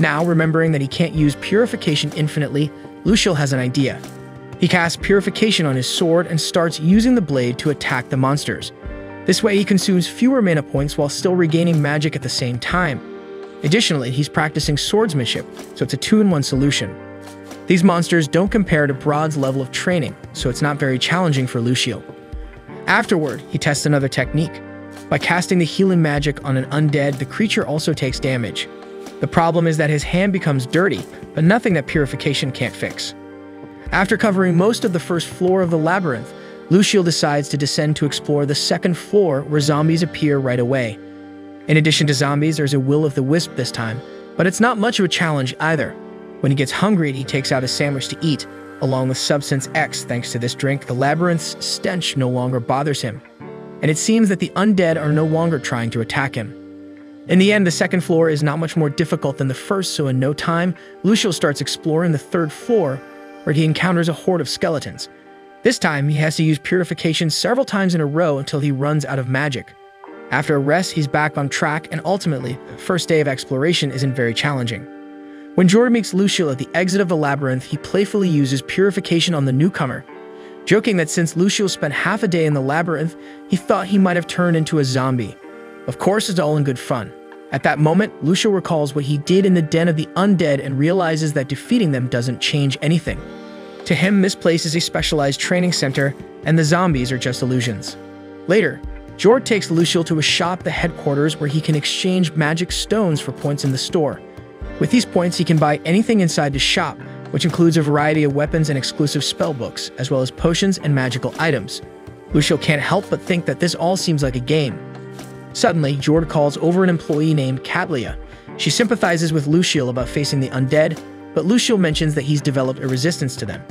Now, remembering that he can't use purification infinitely, Lucio has an idea. He casts purification on his sword and starts using the blade to attack the monsters. This way he consumes fewer mana points while still regaining magic at the same time. Additionally, he's practicing swordsmanship, so it's a two-in-one solution. These monsters don't compare to Brod's level of training, so it's not very challenging for Lucio. Afterward, he tests another technique. By casting the healing magic on an undead, the creature also takes damage. The problem is that his hand becomes dirty, but nothing that purification can't fix. After covering most of the first floor of the labyrinth, Lucio decides to descend to explore the second floor, where zombies appear right away. In addition to zombies, there's a will-o'-the-wisp this time, but it's not much of a challenge either. When he gets hungry, he takes out a sandwich to eat, along with Substance X. Thanks to this drink, the labyrinth's stench no longer bothers him, and it seems that the undead are no longer trying to attack him. In the end, the second floor is not much more difficult than the first, so in no time, Lucio starts exploring the third floor, where he encounters a horde of skeletons. This time, he has to use purification several times in a row until he runs out of magic. After a rest, he's back on track, and ultimately, the first day of exploration isn't very challenging. When Jordan meets Lucio at the exit of the labyrinth, he playfully uses purification on the newcomer, joking that since Lucio spent half a day in the labyrinth, he thought he might have turned into a zombie. Of course, it's all in good fun. At that moment, Lucio recalls what he did in the den of the undead and realizes that defeating them doesn't change anything. To him, this place is a specialized training center, and the zombies are just illusions. Later, Jord takes Lucio to a shop at the headquarters where he can exchange magic stones for points in the store. With these points, he can buy anything inside the shop, which includes a variety of weapons and exclusive spellbooks, as well as potions and magical items. Lucio can't help but think that this all seems like a game. Suddenly, Jord calls over an employee named Cattleya. She sympathizes with Lucio about facing the undead, but Lucio mentions that he's developed a resistance to them.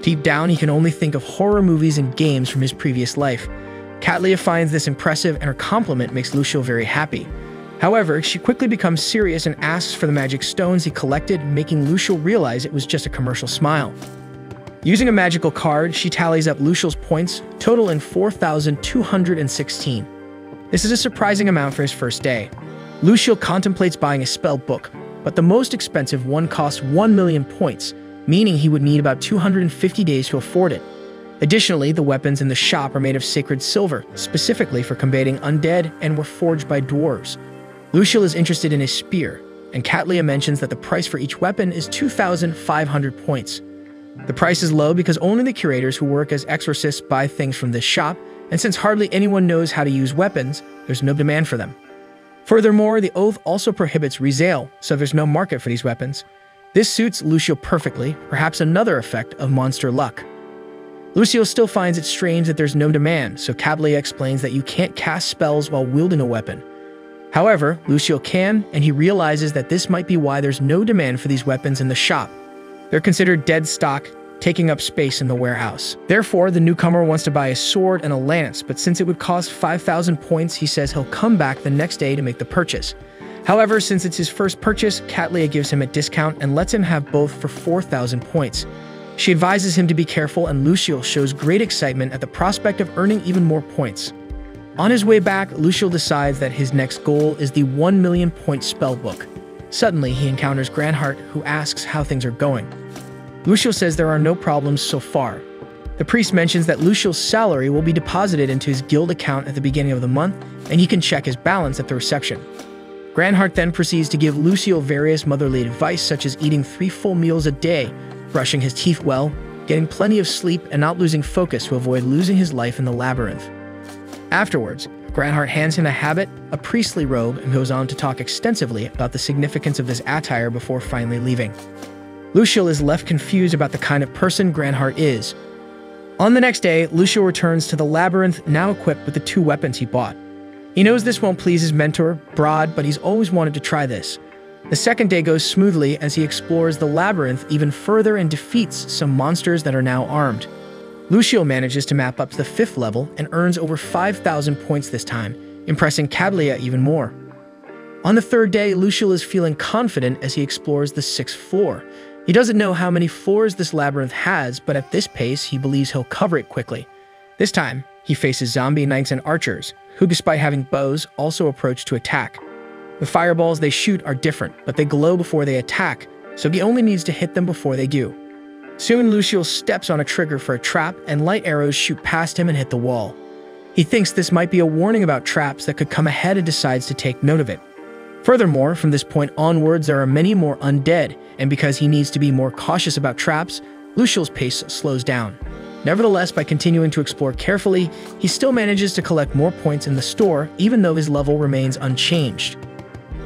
Deep down, he can only think of horror movies and games from his previous life. Cattleya finds this impressive, and her compliment makes Lucio very happy. However, she quickly becomes serious and asks for the magic stones he collected, making Lucio realize it was just a commercial smile. Using a magical card, she tallies up Lucio's points, totaling four thousand two hundred sixteen. This is a surprising amount for his first day. Lucio contemplates buying a spell book, but the most expensive one costs one million points, meaning he would need about two hundred fifty days to afford it. Additionally, the weapons in the shop are made of sacred silver, specifically for combating undead, and were forged by dwarves. Lucio is interested in his spear, and Cattleya mentions that the price for each weapon is two thousand five hundred points. The price is low because only the curators who work as exorcists buy things from this shop, and since hardly anyone knows how to use weapons, there's no demand for them. Furthermore, the oath also prohibits resale, so there's no market for these weapons. This suits Lucio perfectly, perhaps another effect of monster luck. Lucio still finds it strange that there's no demand, so Cattleya explains that you can't cast spells while wielding a weapon. However, Lucio can, and he realizes that this might be why there's no demand for these weapons in the shop. They're considered dead stock, taking up space in the warehouse. Therefore, the newcomer wants to buy a sword and a lance, but since it would cost five thousand points, he says he'll come back the next day to make the purchase. However, since it's his first purchase, Cattleya gives him a discount and lets him have both for four thousand points. She advises him to be careful, and Lucio shows great excitement at the prospect of earning even more points. On his way back, Lucio decides that his next goal is the one million point spellbook. Suddenly, he encounters Granhardt, who asks how things are going. Lucio says there are no problems so far. The priest mentions that Lucio's salary will be deposited into his guild account at the beginning of the month, and he can check his balance at the reception. Granhardt then proceeds to give Lucio various motherly advice, such as eating three full meals a day, brushing his teeth well, getting plenty of sleep, and not losing focus to avoid losing his life in the labyrinth. Afterwards, Granhardt hands him a habit, a priestly robe, and goes on to talk extensively about the significance of this attire before finally leaving. Lucio is left confused about the kind of person Granhardt is. On the next day, Lucio returns to the labyrinth, now equipped with the two weapons he bought. He knows this won't please his mentor, Brod, but he's always wanted to try this. The second day goes smoothly as he explores the labyrinth even further and defeats some monsters that are now armed. Lucio manages to map up to the fifth level and earns over five thousand points this time, impressing Cattleya even more. On the third day, Lucio is feeling confident as he explores the sixth floor. He doesn't know how many floors this labyrinth has, but at this pace, he believes he'll cover it quickly. This time, he faces zombie knights and archers, who despite having bows, also approach to attack. The fireballs they shoot are different, but they glow before they attack, so he only needs to hit them before they do. Soon, Lucio steps on a trigger for a trap, and light arrows shoot past him and hit the wall. He thinks this might be a warning about traps that could come ahead and decides to take note of it. Furthermore, from this point onwards, there are many more undead, and because he needs to be more cautious about traps, Lucio's pace slows down. Nevertheless, by continuing to explore carefully, he still manages to collect more points in the store, even though his level remains unchanged.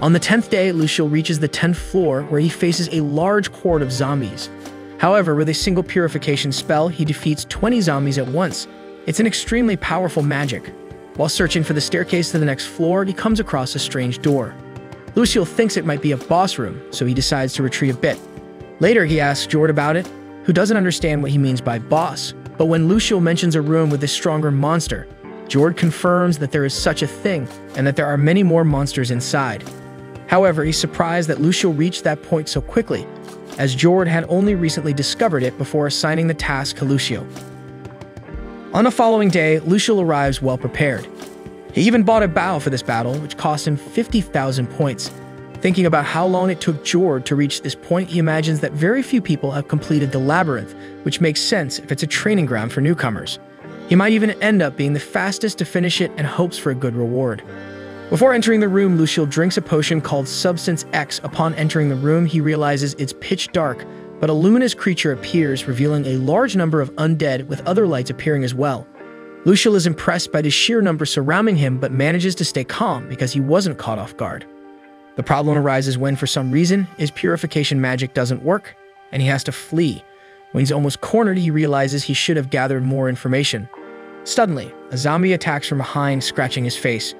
On the tenth day, Lucio reaches the tenth floor, where he faces a large horde of zombies. However, with a single purification spell, he defeats twenty zombies at once. It's an extremely powerful magic. While searching for the staircase to the next floor, he comes across a strange door. Lucio thinks it might be a boss room, so he decides to retreat a bit. Later, he asks Jord about it, who doesn't understand what he means by boss, but when Lucio mentions a room with a stronger monster, Jord confirms that there is such a thing and that there are many more monsters inside. However, he's surprised that Lucio reached that point so quickly, as Jord had only recently discovered it before assigning the task to Lucio. On the following day, Lucio arrives well prepared. He even bought a bow for this battle, which cost him fifty thousand points. Thinking about how long it took Jord to reach this point, he imagines that very few people have completed the labyrinth, which makes sense if it's a training ground for newcomers. He might even end up being the fastest to finish it and hopes for a good reward. Before entering the room, Lucio drinks a potion called Substance X. Upon entering the room, he realizes it's pitch dark, but a luminous creature appears, revealing a large number of undead, with other lights appearing as well. Lucio is impressed by the sheer number surrounding him, but manages to stay calm because he wasn't caught off guard. The problem arises when, for some reason, his purification magic doesn't work, and he has to flee. When he's almost cornered, he realizes he should have gathered more information. Suddenly, a zombie attacks from behind, scratching his face.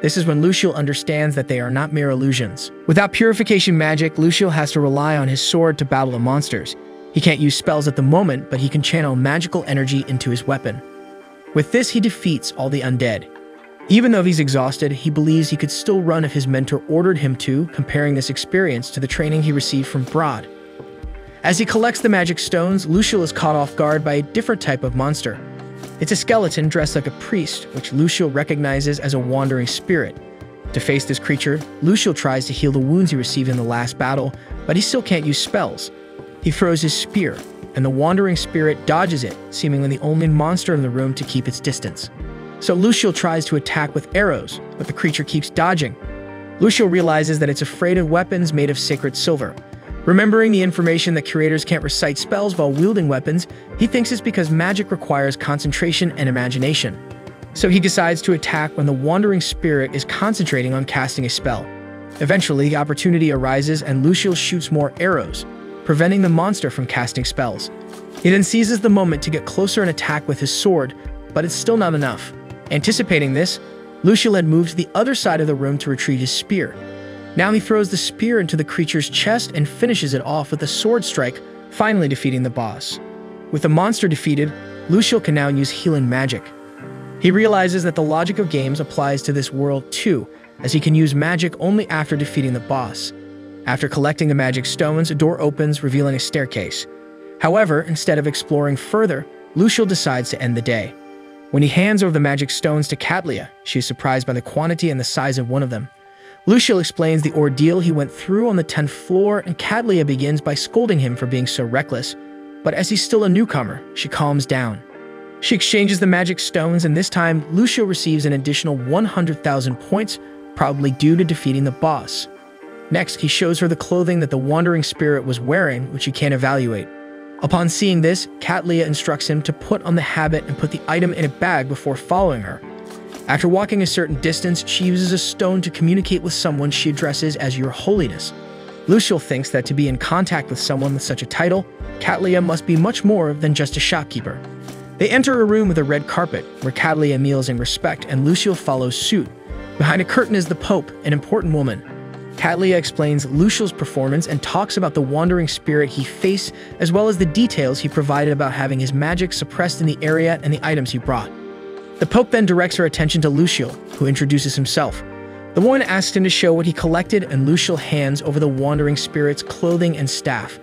This is when Lucio understands that they are not mere illusions. Without purification magic, Lucio has to rely on his sword to battle the monsters. He can't use spells at the moment, but he can channel magical energy into his weapon. With this, he defeats all the undead. Even though he's exhausted, he believes he could still run if his mentor ordered him to, comparing this experience to the training he received from Brod. As he collects the magic stones, Lucio is caught off guard by a different type of monster. It's a skeleton dressed like a priest, which Lucio recognizes as a wandering spirit. To face this creature, Lucio tries to heal the wounds he received in the last battle, but he still can't use spells. He throws his spear, and the wandering spirit dodges it, seemingly the only monster in the room to keep its distance. So Lucio tries to attack with arrows, but the creature keeps dodging. Lucio realizes that it's afraid of weapons made of sacred silver. Remembering the information that curators can't recite spells while wielding weapons, he thinks it's because magic requires concentration and imagination. So he decides to attack when the wandering spirit is concentrating on casting a spell. Eventually, the opportunity arises and Lucio shoots more arrows, preventing the monster from casting spells. He then seizes the moment to get closer and attack with his sword, but it's still not enough. Anticipating this, Lucio then moves to the other side of the room to retrieve his spear. Now he throws the spear into the creature's chest and finishes it off with a sword strike, finally defeating the boss. With the monster defeated, Lucio can now use healing magic. He realizes that the logic of games applies to this world too, as he can use magic only after defeating the boss. After collecting the magic stones, a door opens, revealing a staircase. However, instead of exploring further, Lucio decides to end the day. When he hands over the magic stones to Cattleya, she is surprised by the quantity and the size of one of them. Lucio explains the ordeal he went through on the tenth floor, and Cattleya begins by scolding him for being so reckless, but as he's still a newcomer, she calms down. She exchanges the magic stones, and this time, Lucio receives an additional one hundred thousand points, probably due to defeating the boss. Next, he shows her the clothing that the wandering spirit was wearing, which he can't evaluate. Upon seeing this, Cattleya instructs him to put on the habit and put the item in a bag before following her. After walking a certain distance, she uses a stone to communicate with someone she addresses as Your Holiness. Lucio thinks that to be in contact with someone with such a title, Cattleya must be much more than just a shopkeeper. They enter a room with a red carpet, where Cattleya kneels in respect, and Lucio follows suit. Behind a curtain is the Pope, an important woman. Cattleya explains Lucio's performance and talks about the wandering spirit he faced, as well as the details he provided about having his magic suppressed in the area and the items he brought. The Pope then directs her attention to Lucio, who introduces himself. The woman asked him to show what he collected, and Lucio hands over the wandering spirit's clothing and staff.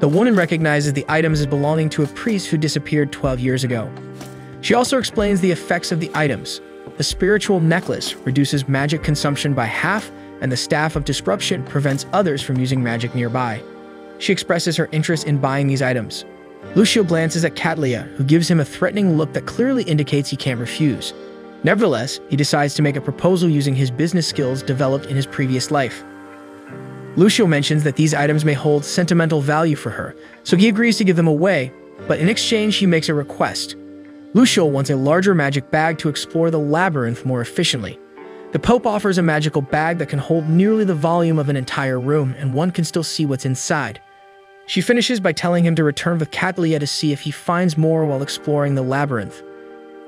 The woman recognizes the items as belonging to a priest who disappeared twelve years ago. She also explains the effects of the items. The spiritual necklace reduces magic consumption by half, and the staff of disruption prevents others from using magic nearby. She expresses her interest in buying these items. Lucio glances at Cattleya, who gives him a threatening look that clearly indicates he can't refuse. Nevertheless, he decides to make a proposal using his business skills developed in his previous life. Lucio mentions that these items may hold sentimental value for her, so he agrees to give them away, but in exchange he makes a request. Lucio wants a larger magic bag to explore the labyrinth more efficiently. The Pope offers a magical bag that can hold nearly the volume of an entire room, and one can still see what's inside. She finishes by telling him to return with Cattleya to see if he finds more while exploring the labyrinth.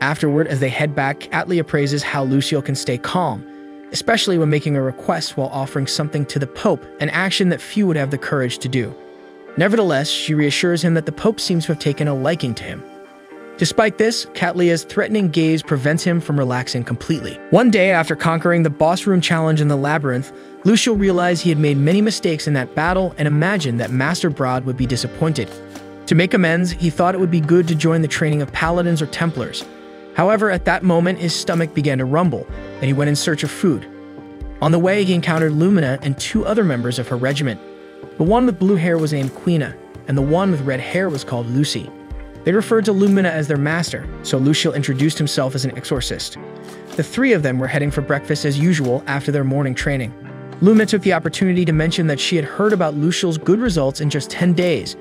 Afterward, as they head back, Cattleya praises how Lucio can stay calm, especially when making a request while offering something to the Pope, an action that few would have the courage to do. Nevertheless, she reassures him that the Pope seems to have taken a liking to him. Despite this, Cattleya's threatening gaze prevents him from relaxing completely. One day, after conquering the boss room challenge in the labyrinth, Lucio realized he had made many mistakes in that battle and imagined that Master Brod would be disappointed. To make amends, he thought it would be good to join the training of paladins or templars. However, at that moment, his stomach began to rumble, and he went in search of food. On the way, he encountered Lumina and two other members of her regiment. The one with blue hair was named Quina, and the one with red hair was called Lucy. They referred to Lumina as their master, so Lucio introduced himself as an exorcist. The three of them were heading for breakfast as usual after their morning training. Lumina took the opportunity to mention that she had heard about Lucio's good results in just ten days.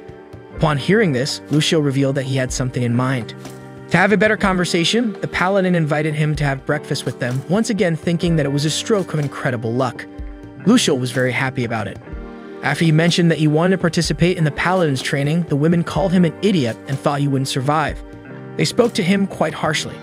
Upon hearing this, Lucio revealed that he had something in mind. To have a better conversation, the paladin invited him to have breakfast with them, once again thinking that it was a stroke of incredible luck. Lucio was very happy about it. After he mentioned that he wanted to participate in the paladin's training, the women called him an idiot and thought he wouldn't survive. They spoke to him quite harshly.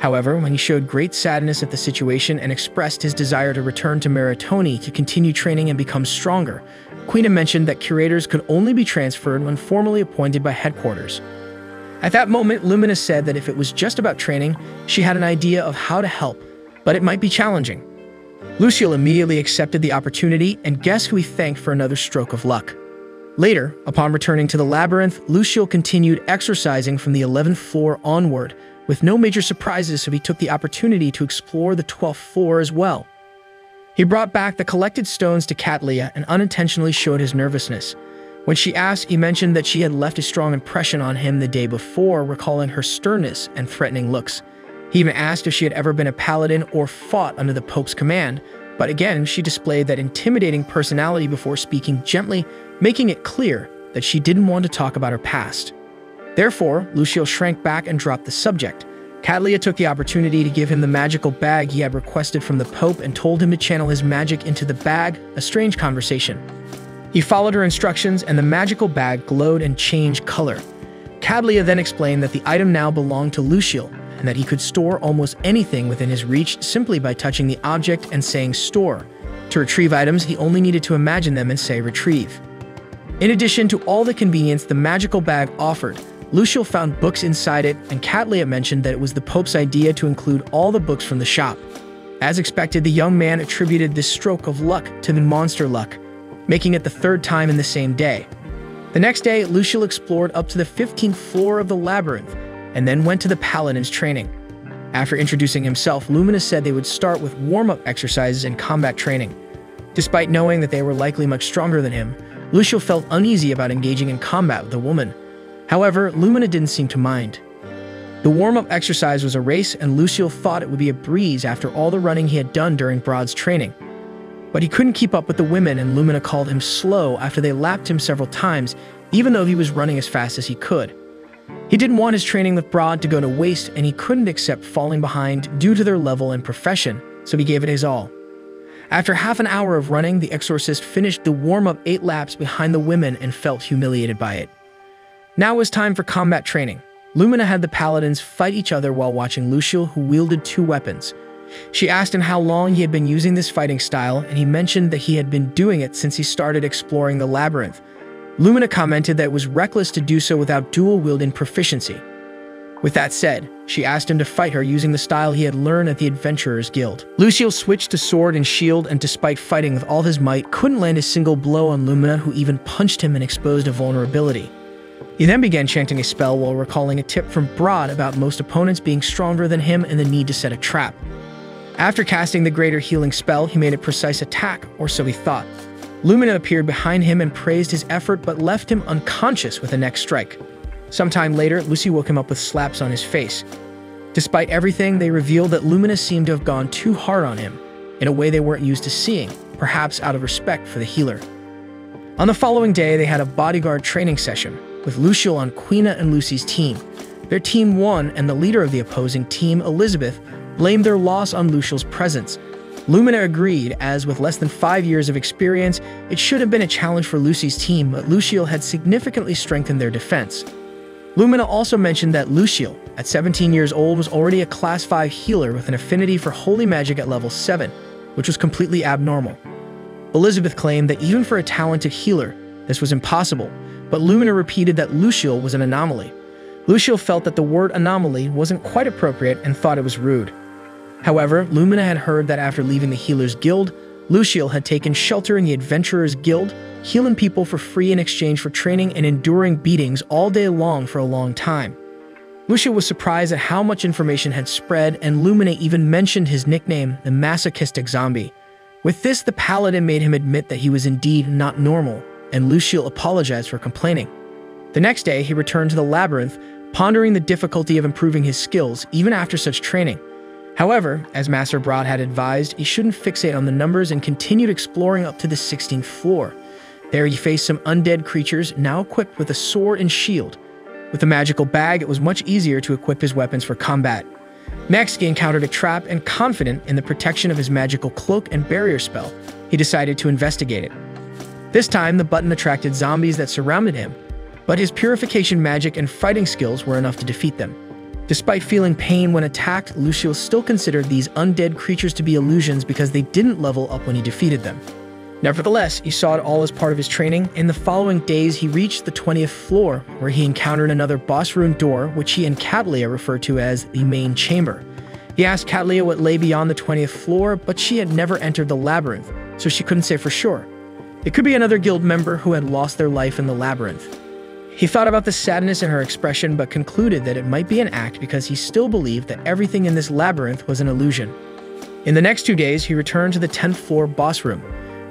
However, when he showed great sadness at the situation and expressed his desire to return to Maritoni to continue training and become stronger, Quina mentioned that curators could only be transferred when formally appointed by headquarters. At that moment, Lumina said that if it was just about training, she had an idea of how to help, but it might be challenging. Lucio immediately accepted the opportunity, and guess who he thanked for another stroke of luck. Later, upon returning to the labyrinth, Lucio continued exercising from the eleventh floor onward, with no major surprises, so he took the opportunity to explore the twelfth floor as well. He brought back the collected stones to Cattleya and unintentionally showed his nervousness. When she asked, he mentioned that she had left a strong impression on him the day before, recalling her sternness and threatening looks. He even asked if she had ever been a paladin or fought under the Pope's command, but again, she displayed that intimidating personality before speaking gently, making it clear that she didn't want to talk about her past. Therefore, Lucio shrank back and dropped the subject. Cattleya took the opportunity to give him the magical bag he had requested from the Pope and told him to channel his magic into the bag, a strange conversation. He followed her instructions, and the magical bag glowed and changed color. Cattleya then explained that the item now belonged to Lucio, and that he could store almost anything within his reach simply by touching the object and saying store. To retrieve items, he only needed to imagine them and say retrieve. In addition to all the convenience the magical bag offered, Lucio found books inside it, and Cattleya mentioned that it was the Pope's idea to include all the books from the shop. As expected, the young man attributed this stroke of luck to the monster luck, making it the third time in the same day. The next day, Lucio explored up to the fifteenth floor of the labyrinth, and then went to the paladin's training. After introducing himself, Lumina said they would start with warm-up exercises and combat training. Despite knowing that they were likely much stronger than him, Lucio felt uneasy about engaging in combat with the woman. However, Lumina didn't seem to mind. The warm-up exercise was a race, and Lucio thought it would be a breeze after all the running he had done during Brod's training. But he couldn't keep up with the women, and Lumina called him slow after they lapped him several times, even though he was running as fast as he could. He didn't want his training with Brod to go to waste, and he couldn't accept falling behind due to their level and profession, so he gave it his all. After half an hour of running, the exorcist finished the warm-up eight laps behind the women and felt humiliated by it. Now was time for combat training. Lumina had the paladins fight each other while watching Lucio, who wielded two weapons. She asked him how long he had been using this fighting style, and he mentioned that he had been doing it since he started exploring the labyrinth. Lumina commented that it was reckless to do so without dual-wielding proficiency. With that said, she asked him to fight her using the style he had learned at the Adventurers Guild. Lucio switched to sword and shield and, despite fighting with all his might, couldn't land a single blow on Lumina, who even punched him and exposed a vulnerability. He then began chanting a spell while recalling a tip from Brod about most opponents being stronger than him and the need to set a trap. After casting the greater healing spell, he made a precise attack, or so he thought. Lumina appeared behind him and praised his effort but left him unconscious with a next strike. Sometime later, Lucy woke him up with slaps on his face. Despite everything, they revealed that Lumina seemed to have gone too hard on him, in a way they weren't used to seeing, perhaps out of respect for the healer. On the following day, they had a bodyguard training session, with Lucio on Quina and Lucy's team. Their team won, and the leader of the opposing team, Elizabeth, blamed their loss on Lucio's presence. Lumina agreed, as with less than five years of experience, it should have been a challenge for Lucy's team, but Lucio had significantly strengthened their defense. Lumina also mentioned that Lucio, at seventeen years old, was already a class five healer with an affinity for holy magic at level seven, which was completely abnormal. Elizabeth claimed that even for a talented healer, this was impossible, but Lumina repeated that Lucio was an anomaly. Lucio felt that the word anomaly wasn't quite appropriate and thought it was rude. However, Lumina had heard that after leaving the Healers Guild, Lucio had taken shelter in the Adventurers Guild, healing people for free in exchange for training and enduring beatings all day long for a long time. Lucio was surprised at how much information had spread, and Lumina even mentioned his nickname, the Masochistic Zombie. With this, the Paladin made him admit that he was indeed not normal, and Lucio apologized for complaining. The next day, he returned to the Labyrinth, pondering the difficulty of improving his skills, even after such training. However, as Master Brod had advised, he shouldn't fixate on the numbers and continued exploring up to the sixteenth floor. There he faced some undead creatures, now equipped with a sword and shield. With the magical bag, it was much easier to equip his weapons for combat. Next, he encountered a trap, and confident in the protection of his magical cloak and barrier spell, he decided to investigate it. This time, the button attracted zombies that surrounded him, but his purification magic and fighting skills were enough to defeat them. Despite feeling pain when attacked, Lucio still considered these undead creatures to be illusions because they didn't level up when he defeated them. Nevertheless, he saw it all as part of his training. In the following days, he reached the twentieth floor, where he encountered another boss room door, which he and Cattleya referred to as the main chamber. He asked Cattleya what lay beyond the twentieth floor, but she had never entered the labyrinth, so she couldn't say for sure. It could be another guild member who had lost their life in the labyrinth. He thought about the sadness in her expression, but concluded that it might be an act because he still believed that everything in this labyrinth was an illusion. In the next two days, he returned to the tenth floor boss room.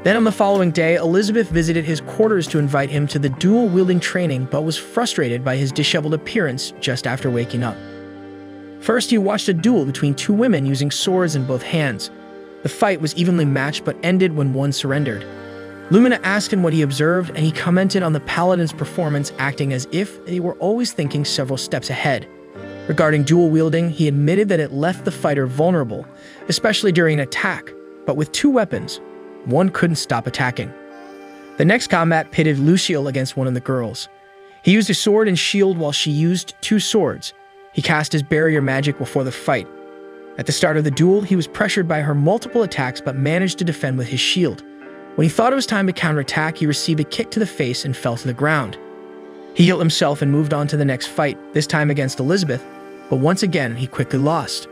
Then on the following day, Elizabeth visited his quarters to invite him to the dual-wielding training, but was frustrated by his disheveled appearance just after waking up. First, he watched a duel between two women using swords in both hands. The fight was evenly matched but ended when one surrendered. Lumina asked him what he observed, and he commented on the Paladin's performance, acting as if they were always thinking several steps ahead. Regarding dual-wielding, he admitted that it left the fighter vulnerable, especially during an attack, but with two weapons, one couldn't stop attacking. The next combat pitted Lucio against one of the girls. He used a sword and shield while she used two swords. He cast his barrier magic before the fight. At the start of the duel, he was pressured by her multiple attacks but managed to defend with his shield. When he thought it was time to counterattack, he received a kick to the face and fell to the ground. He healed himself and moved on to the next fight, this time against Elizabeth, but once again he quickly lost.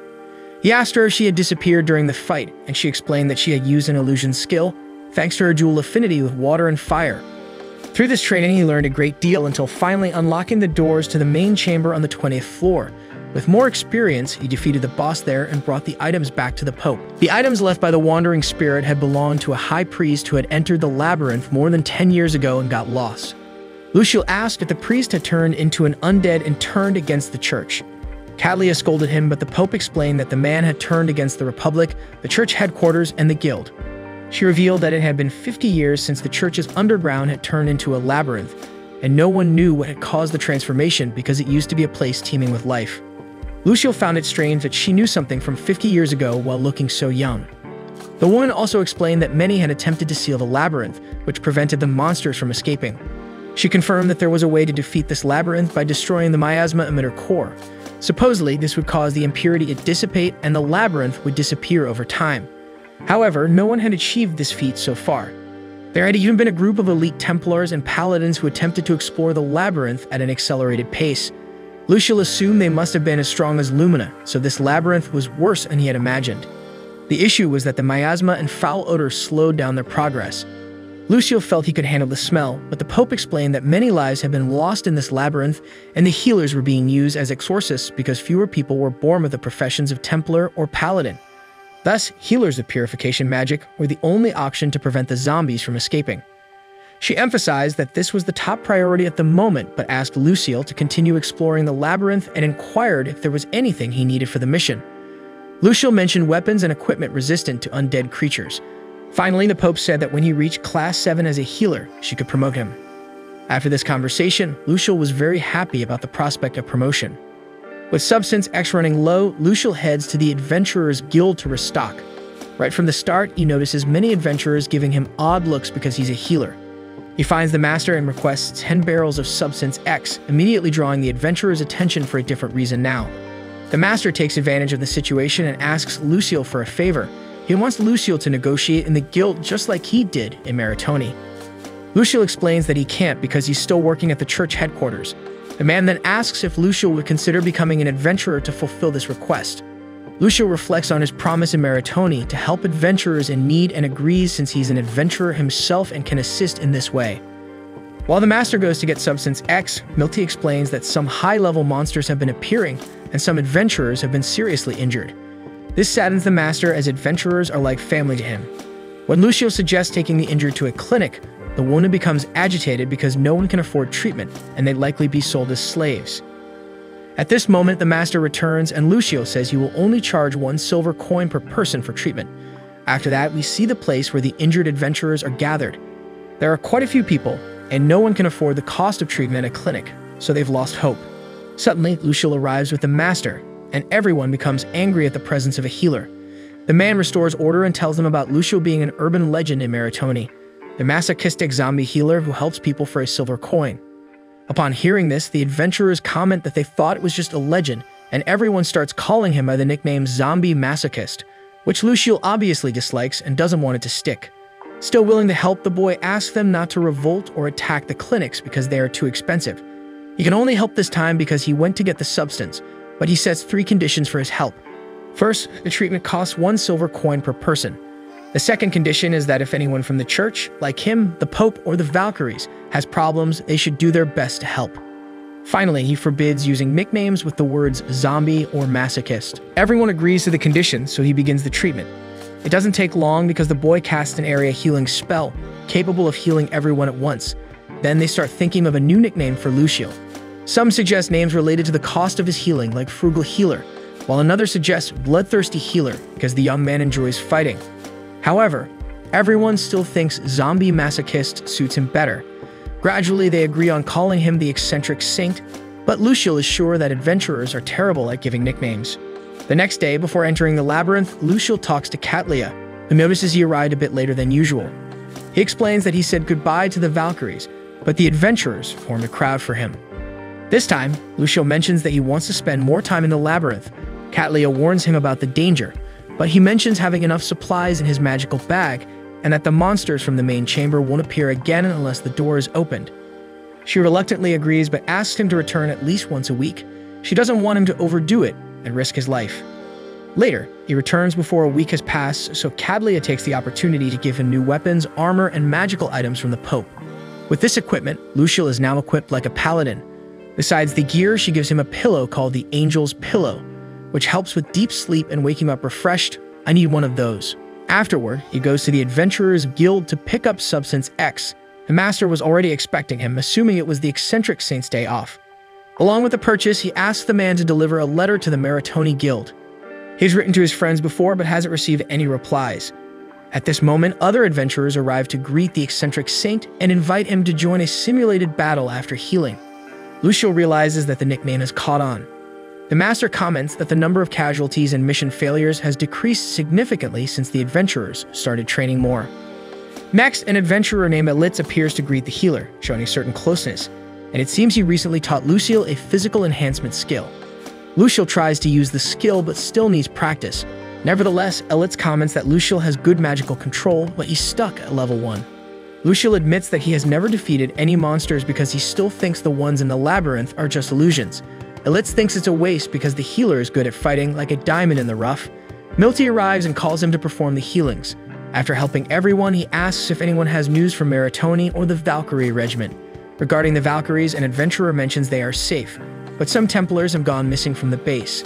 He asked her if she had disappeared during the fight, and she explained that she had used an illusion skill, thanks to her dual affinity with water and fire. Through this training, he learned a great deal until finally unlocking the doors to the main chamber on the twentieth floor. With more experience, he defeated the boss there and brought the items back to the Pope. The items left by the wandering spirit had belonged to a high priest who had entered the labyrinth more than ten years ago and got lost. Lucio asked if the priest had turned into an undead and turned against the church. Cattleya scolded him, but the Pope explained that the man had turned against the Republic, the church headquarters, and the guild. She revealed that it had been fifty years since the church's underground had turned into a labyrinth, and no one knew what had caused the transformation because it used to be a place teeming with life. Lucio found it strange that she knew something from fifty years ago while looking so young. The woman also explained that many had attempted to seal the labyrinth, which prevented the monsters from escaping. She confirmed that there was a way to defeat this labyrinth by destroying the miasma emitter core. Supposedly, this would cause the impurity to dissipate and the labyrinth would disappear over time. However, no one had achieved this feat so far. There had even been a group of elite Templars and Paladins who attempted to explore the labyrinth at an accelerated pace. Lucio assumed they must have been as strong as Lumina, so this labyrinth was worse than he had imagined. The issue was that the miasma and foul odor slowed down their progress. Lucio felt he could handle the smell, but the Pope explained that many lives had been lost in this labyrinth and the healers were being used as exorcists because fewer people were born with the professions of Templar or Paladin. Thus, healers of purification magic were the only option to prevent the zombies from escaping. She emphasized that this was the top priority at the moment, but asked Lucio to continue exploring the labyrinth and inquired if there was anything he needed for the mission. Lucio mentioned weapons and equipment resistant to undead creatures. Finally, the Pope said that when he reached Class seven as a healer, she could promote him. After this conversation, Lucio was very happy about the prospect of promotion. With Substance X running low, Lucio heads to the Adventurers Guild to restock. Right from the start, he notices many adventurers giving him odd looks because he's a healer. He finds the master and requests ten barrels of Substance X, immediately drawing the adventurer's attention for a different reason now. The master takes advantage of the situation and asks Lucio for a favor. He wants Lucio to negotiate in the guild just like he did in Maritoni. Lucio explains that he can't because he's still working at the church headquarters. The man then asks if Lucio would consider becoming an adventurer to fulfill this request. Lucio reflects on his promise in Maritoni to help adventurers in need and agrees since he's an adventurer himself and can assist in this way. While the master goes to get Substance X, Milti explains that some high-level monsters have been appearing and some adventurers have been seriously injured. This saddens the master as adventurers are like family to him. When Lucio suggests taking the injured to a clinic, the wounded becomes agitated because no one can afford treatment and they'd likely be sold as slaves. At this moment, the master returns and Lucio says he will only charge one silver coin per person for treatment. After that, we see the place where the injured adventurers are gathered. There are quite a few people, and no one can afford the cost of treatment at a clinic, so they've lost hope. Suddenly, Lucio arrives with the master, and everyone becomes angry at the presence of a healer. The man restores order and tells them about Lucio being an urban legend in Maritoni, the masochistic zombie healer who helps people for a silver coin. Upon hearing this, the adventurers comment that they thought it was just a legend, and everyone starts calling him by the nickname Zombie Masochist, which Lucio obviously dislikes and doesn't want it to stick. Still willing to help, the boy asks them not to revolt or attack the clinics because they are too expensive. He can only help this time because he went to get the substance, but he sets three conditions for his help. First, the treatment costs one silver coin per person. The second condition is that if anyone from the church, like him, the Pope, or the Valkyries, has problems, they should do their best to help. Finally, he forbids using nicknames with the words zombie or masochist. Everyone agrees to the conditions, so he begins the treatment. It doesn't take long because the boy casts an area healing spell, capable of healing everyone at once. Then they start thinking of a new nickname for Lucio. Some suggest names related to the cost of his healing, like Frugal Healer, while another suggests Bloodthirsty Healer, because the young man enjoys fighting. However, everyone still thinks Zombie Masochist suits him better. Gradually, they agree on calling him the eccentric saint, but Lucio is sure that adventurers are terrible at giving nicknames. The next day, before entering the labyrinth, Lucio talks to Cattleya, who notices he arrived a bit later than usual. He explains that he said goodbye to the Valkyries, but the adventurers formed a crowd for him. This time, Lucio mentions that he wants to spend more time in the labyrinth. Cattleya warns him about the danger, but he mentions having enough supplies in his magical bag and that the monsters from the main chamber won't appear again unless the door is opened. She reluctantly agrees but asks him to return at least once a week. She doesn't want him to overdo it and risk his life. Later, he returns before a week has passed, so Cattleya takes the opportunity to give him new weapons, armor, and magical items from the Pope. With this equipment, Lucio is now equipped like a paladin. Besides the gear, she gives him a pillow called the Angel's Pillow, which helps with deep sleep and waking up refreshed. I need one of those. Afterward, he goes to the Adventurers Guild to pick up Substance X. The master was already expecting him, assuming it was the eccentric saint's day off. Along with the purchase, he asks the man to deliver a letter to the Maritoni Guild. He's written to his friends before but hasn't received any replies. At this moment, other adventurers arrive to greet the eccentric saint and invite him to join a simulated battle after healing. Lucio realizes that the nickname has caught on. The master comments that the number of casualties and mission failures has decreased significantly since the adventurers started training more. Next, an adventurer named Elitz appears to greet the healer, showing a certain closeness, and it seems he recently taught Lucio a physical enhancement skill. Lucio tries to use the skill but still needs practice. Nevertheless, Elitz comments that Lucio has good magical control, but he's stuck at level one. Lucio admits that he has never defeated any monsters because he still thinks the ones in the labyrinth are just illusions. Elitz thinks it's a waste because the healer is good at fighting like a diamond in the rough. Milti arrives and calls him to perform the healings. After helping everyone, he asks if anyone has news from Maritoni or the Valkyrie regiment. Regarding the Valkyries, an adventurer mentions they are safe, but some Templars have gone missing from the base.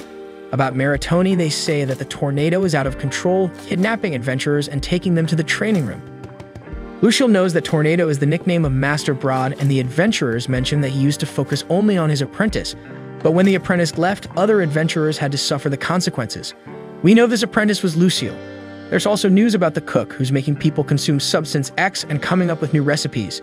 About Maritoni, they say that the tornado is out of control, kidnapping adventurers and taking them to the training room. Lucio knows that Tornado is the nickname of Master Brod, and the adventurers mention that he used to focus only on his apprentice, but when the apprentice left, other adventurers had to suffer the consequences. We know this apprentice was Lucio. There's also news about the cook, who's making people consume Substance X and coming up with new recipes.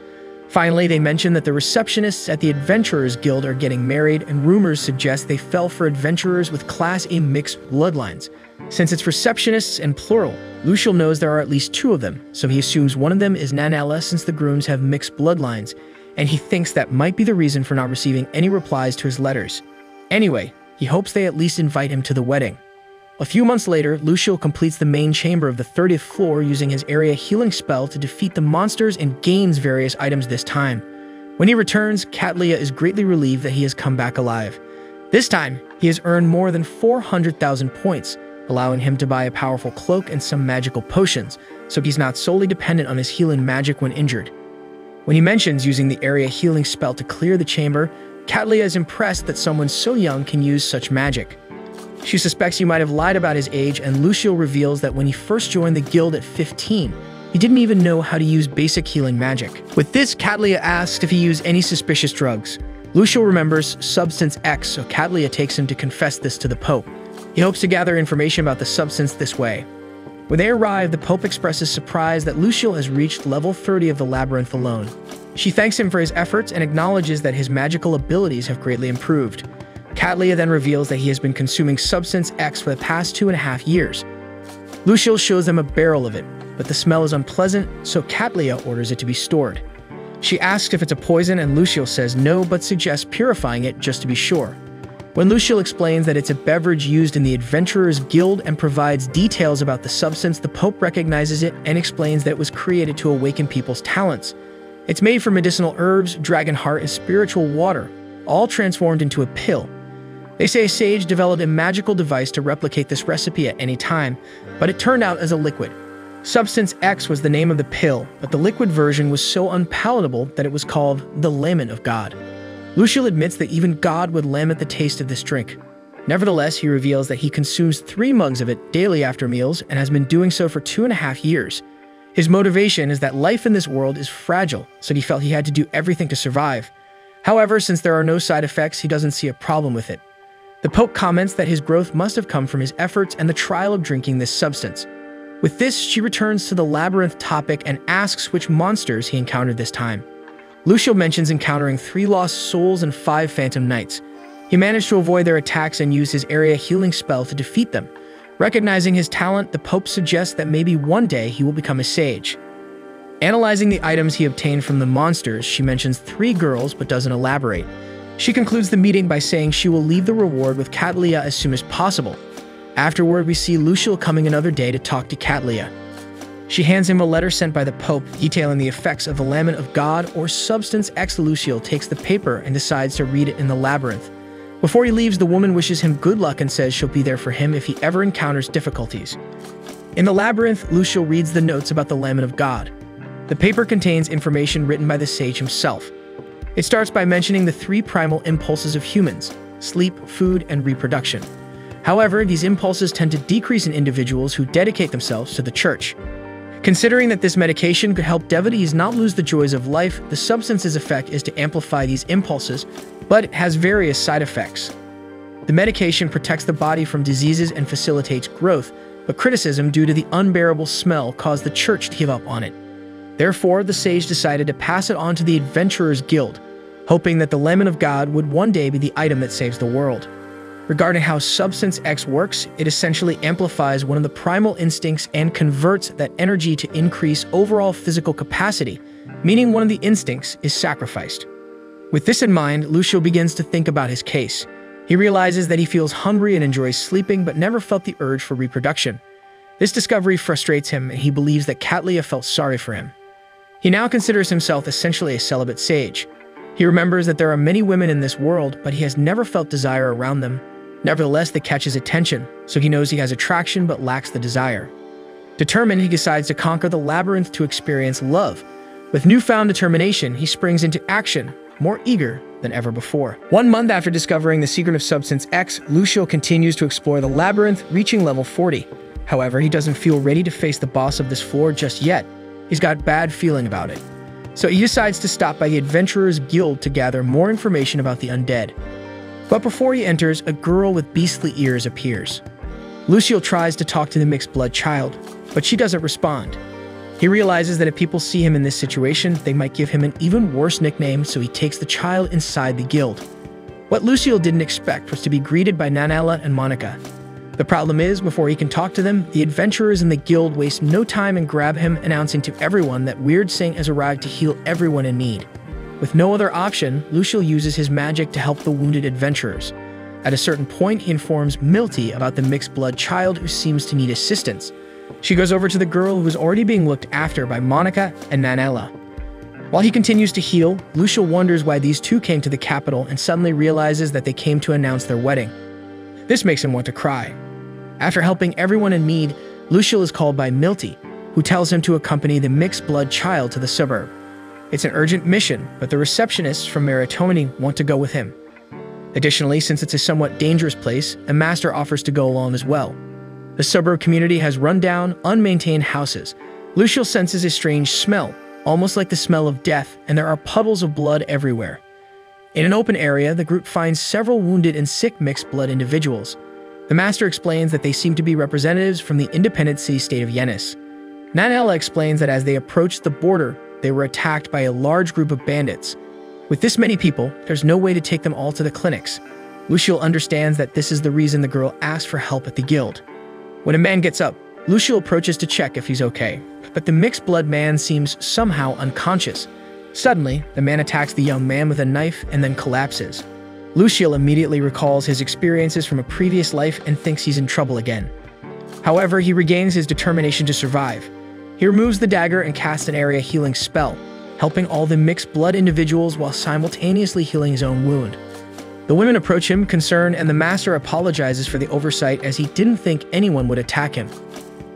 Finally, they mention that the receptionists at the Adventurers Guild are getting married, and rumors suggest they fell for adventurers with Class A mixed bloodlines. Since it's receptionists and plural, Lucio knows there are at least two of them, so he assumes one of them is Nanella since the grooms have mixed bloodlines, and he thinks that might be the reason for not receiving any replies to his letters. Anyway, he hopes they at least invite him to the wedding. A few months later, Lucio completes the main chamber of the thirtieth floor using his area healing spell to defeat the monsters and gains various items this time. When he returns, Cattleya is greatly relieved that he has come back alive. This time, he has earned more than four hundred thousand points, allowing him to buy a powerful cloak and some magical potions, so he's not solely dependent on his healing magic when injured. When he mentions using the area healing spell to clear the chamber, Cattleya is impressed that someone so young can use such magic. She suspects he might have lied about his age, and Lucio reveals that when he first joined the guild at fifteen, he didn't even know how to use basic healing magic. With this, Cattleya asks if he used any suspicious drugs. Lucio remembers Substance X, so Cattleya takes him to confess this to the Pope. He hopes to gather information about the substance this way. When they arrive, the Pope expresses surprise that Lucio has reached level thirty of the labyrinth alone. She thanks him for his efforts and acknowledges that his magical abilities have greatly improved. Cattleya then reveals that he has been consuming Substance X for the past two and a half years. Lucio shows them a barrel of it, but the smell is unpleasant, so Cattleya orders it to be stored. She asks if it's a poison, and Lucio says no, but suggests purifying it just to be sure. When Lucio explains that it's a beverage used in the Adventurers Guild and provides details about the substance, the Pope recognizes it and explains that it was created to awaken people's talents. It's made from medicinal herbs, dragon heart, and spiritual water, all transformed into a pill. They say a sage developed a magical device to replicate this recipe at any time, but it turned out as a liquid. Substance X was the name of the pill, but the liquid version was so unpalatable that it was called the Lament of God. Lucio admits that even God would lament the taste of this drink. Nevertheless, he reveals that he consumes three mugs of it daily after meals and has been doing so for two and a half years. His motivation is that life in this world is fragile, so he felt he had to do everything to survive. However, since there are no side effects, he doesn't see a problem with it. The Pope comments that his growth must have come from his efforts and the trial of drinking this substance. With this, she returns to the labyrinth topic and asks which monsters he encountered this time. Lucio mentions encountering three lost souls and five phantom knights. He managed to avoid their attacks and used his area healing spell to defeat them. Recognizing his talent, the Pope suggests that maybe one day he will become a sage. Analyzing the items he obtained from the monsters, she mentions three girls but doesn't elaborate. She concludes the meeting by saying she will leave the reward with Cattleya as soon as possible. Afterward, we see Lucio coming another day to talk to Cattleya. She hands him a letter sent by the Pope detailing the effects of the Lament of God or Substance X. Lucio takes the paper and decides to read it in the labyrinth. Before he leaves, the woman wishes him good luck and says she'll be there for him if he ever encounters difficulties. In the labyrinth, Lucio reads the notes about the Lament of God. The paper contains information written by the sage himself. It starts by mentioning the three primal impulses of humans: sleep, food, and reproduction. However, these impulses tend to decrease in individuals who dedicate themselves to the church. Considering that this medication could help devotees not lose the joys of life, the substance's effect is to amplify these impulses, but it has various side effects. The medication protects the body from diseases and facilitates growth, but criticism due to the unbearable smell caused the church to give up on it. Therefore, the sage decided to pass it on to the Adventurers Guild, hoping that the Lament of God would one day be the item that saves the world. Regarding how Substance X works, it essentially amplifies one of the primal instincts and converts that energy to increase overall physical capacity, meaning one of the instincts is sacrificed. With this in mind, Lucio begins to think about his case. He realizes that he feels hungry and enjoys sleeping, but never felt the urge for reproduction. This discovery frustrates him, and he believes that Cattleya felt sorry for him. He now considers himself essentially a celibate sage. He remembers that there are many women in this world, but he has never felt desire around them. Nevertheless, they catch his attention, so he knows he has attraction but lacks the desire. Determined, he decides to conquer the labyrinth to experience love. With newfound determination, he springs into action, more eager than ever before. One month after discovering the secret of Substance X, Lucio continues to explore the labyrinth, reaching level forty. However, he doesn't feel ready to face the boss of this floor just yet. He's got a bad feeling about it. So he decides to stop by the Adventurers Guild to gather more information about the undead. But before he enters, a girl with beastly ears appears. Lucio tries to talk to the mixed-blood child, but she doesn't respond. He realizes that if people see him in this situation, they might give him an even worse nickname, so he takes the child inside the guild. What Lucio didn't expect was to be greeted by Nanella and Monica. The problem is, before he can talk to them, the adventurers in the guild waste no time and grab him, announcing to everyone that Weird Saint has arrived to heal everyone in need. With no other option, Lucio uses his magic to help the wounded adventurers. At a certain point, he informs Milti about the mixed-blood child who seems to need assistance. She goes over to the girl who is already being looked after by Monica and Nanella. While he continues to heal, Lucio wonders why these two came to the capital and suddenly realizes that they came to announce their wedding. This makes him want to cry. After helping everyone in need, Lucio is called by Milti, who tells him to accompany the mixed-blood child to the suburb. It's an urgent mission, but the receptionists from Maritoni want to go with him. Additionally, since it's a somewhat dangerous place, a master offers to go along as well. The suburb community has run-down, unmaintained houses. Lucio senses a strange smell, almost like the smell of death, and there are puddles of blood everywhere. In an open area, the group finds several wounded and sick mixed-blood individuals. The master explains that they seem to be representatives from the independent city-state of Yenis. Nanella explains that as they approached the border, they were attacked by a large group of bandits. With this many people, there's no way to take them all to the clinics. Lucio understands that this is the reason the girl asked for help at the guild. When a man gets up, Lucio approaches to check if he's okay, but the mixed-blood man seems somehow unconscious. Suddenly, the man attacks the young man with a knife and then collapses. Lucio immediately recalls his experiences from a previous life and thinks he's in trouble again. However, he regains his determination to survive. He removes the dagger and casts an area healing spell, helping all the mixed-blood individuals while simultaneously healing his own wound. The women approach him, concerned, and the master apologizes for the oversight as he didn't think anyone would attack him.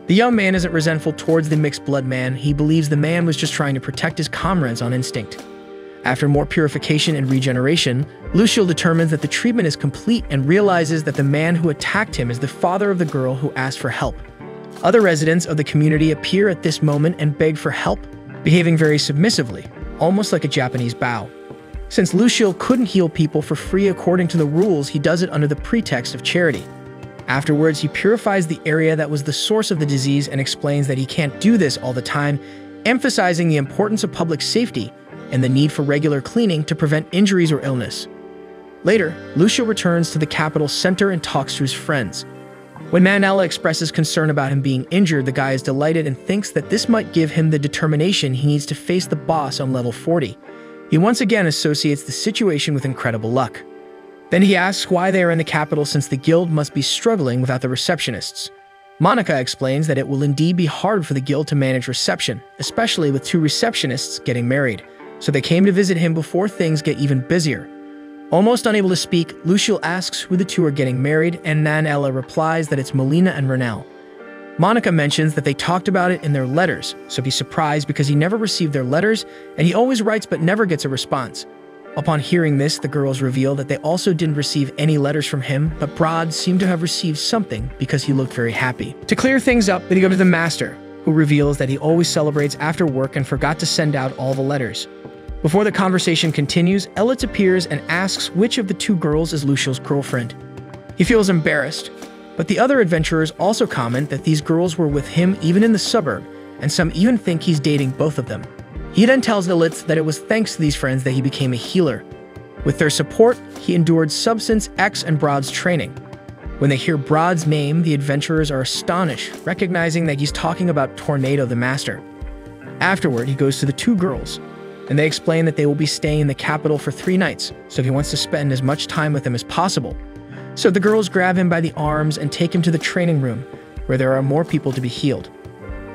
The young man isn't resentful towards the mixed-blood man. He believes the man was just trying to protect his comrades on instinct. After more purification and regeneration, Lucio determines that the treatment is complete and realizes that the man who attacked him is the father of the girl who asked for help. Other residents of the community appear at this moment and beg for help, behaving very submissively, almost like a Japanese bow. Since Lucio couldn't heal people for free according to the rules, he does it under the pretext of charity. Afterwards, he purifies the area that was the source of the disease and explains that he can't do this all the time, emphasizing the importance of public safety and the need for regular cleaning to prevent injuries or illness. Later, Lucio returns to the capital center and talks to his friends. When Nanella expresses concern about him being injured, the guy is delighted and thinks that this might give him the determination he needs to face the boss on level forty. He once again associates the situation with incredible luck. Then he asks why they are in the capital since the guild must be struggling without the receptionists. Monica explains that it will indeed be hard for the guild to manage reception, especially with two receptionists getting married, so they came to visit him before things get even busier. Almost unable to speak, Lucio asks who the two are getting married, and Nanella replies that it's Melina and Ronell. Monica mentions that they talked about it in their letters, so he's surprised because he never received their letters, and he always writes but never gets a response. Upon hearing this, the girls reveal that they also didn't receive any letters from him, but Brod seemed to have received something because he looked very happy. To clear things up, they go to the master, who reveals that he always celebrates after work and forgot to send out all the letters. Before the conversation continues, Elitz appears and asks which of the two girls is Lucio's girlfriend. He feels embarrassed, but the other adventurers also comment that these girls were with him even in the suburb, and some even think he's dating both of them. He then tells Elitz that it was thanks to these friends that he became a healer. With their support, he endured Substance X and Brod's training. When they hear Brod's name, the adventurers are astonished, recognizing that he's talking about Tornado the Master. Afterward, he goes to the two girls, and they explain that they will be staying in the capital for three nights, so he wants to spend as much time with them as possible. So the girls grab him by the arms and take him to the training room, where there are more people to be healed.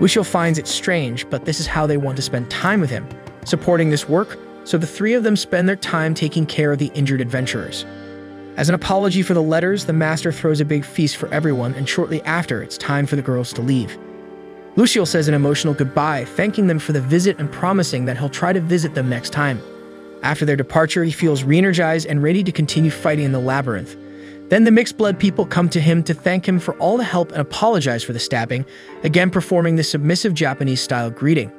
Lucio finds it strange, but this is how they want to spend time with him. Supporting this work, so the three of them spend their time taking care of the injured adventurers. As an apology for the letters, the master throws a big feast for everyone, and shortly after, it's time for the girls to leave. Lucio says an emotional goodbye, thanking them for the visit and promising that he'll try to visit them next time. After their departure, he feels re-energized and ready to continue fighting in the labyrinth. Then the mixed-blood people come to him to thank him for all the help and apologize for the stabbing, again performing the submissive Japanese-style greeting.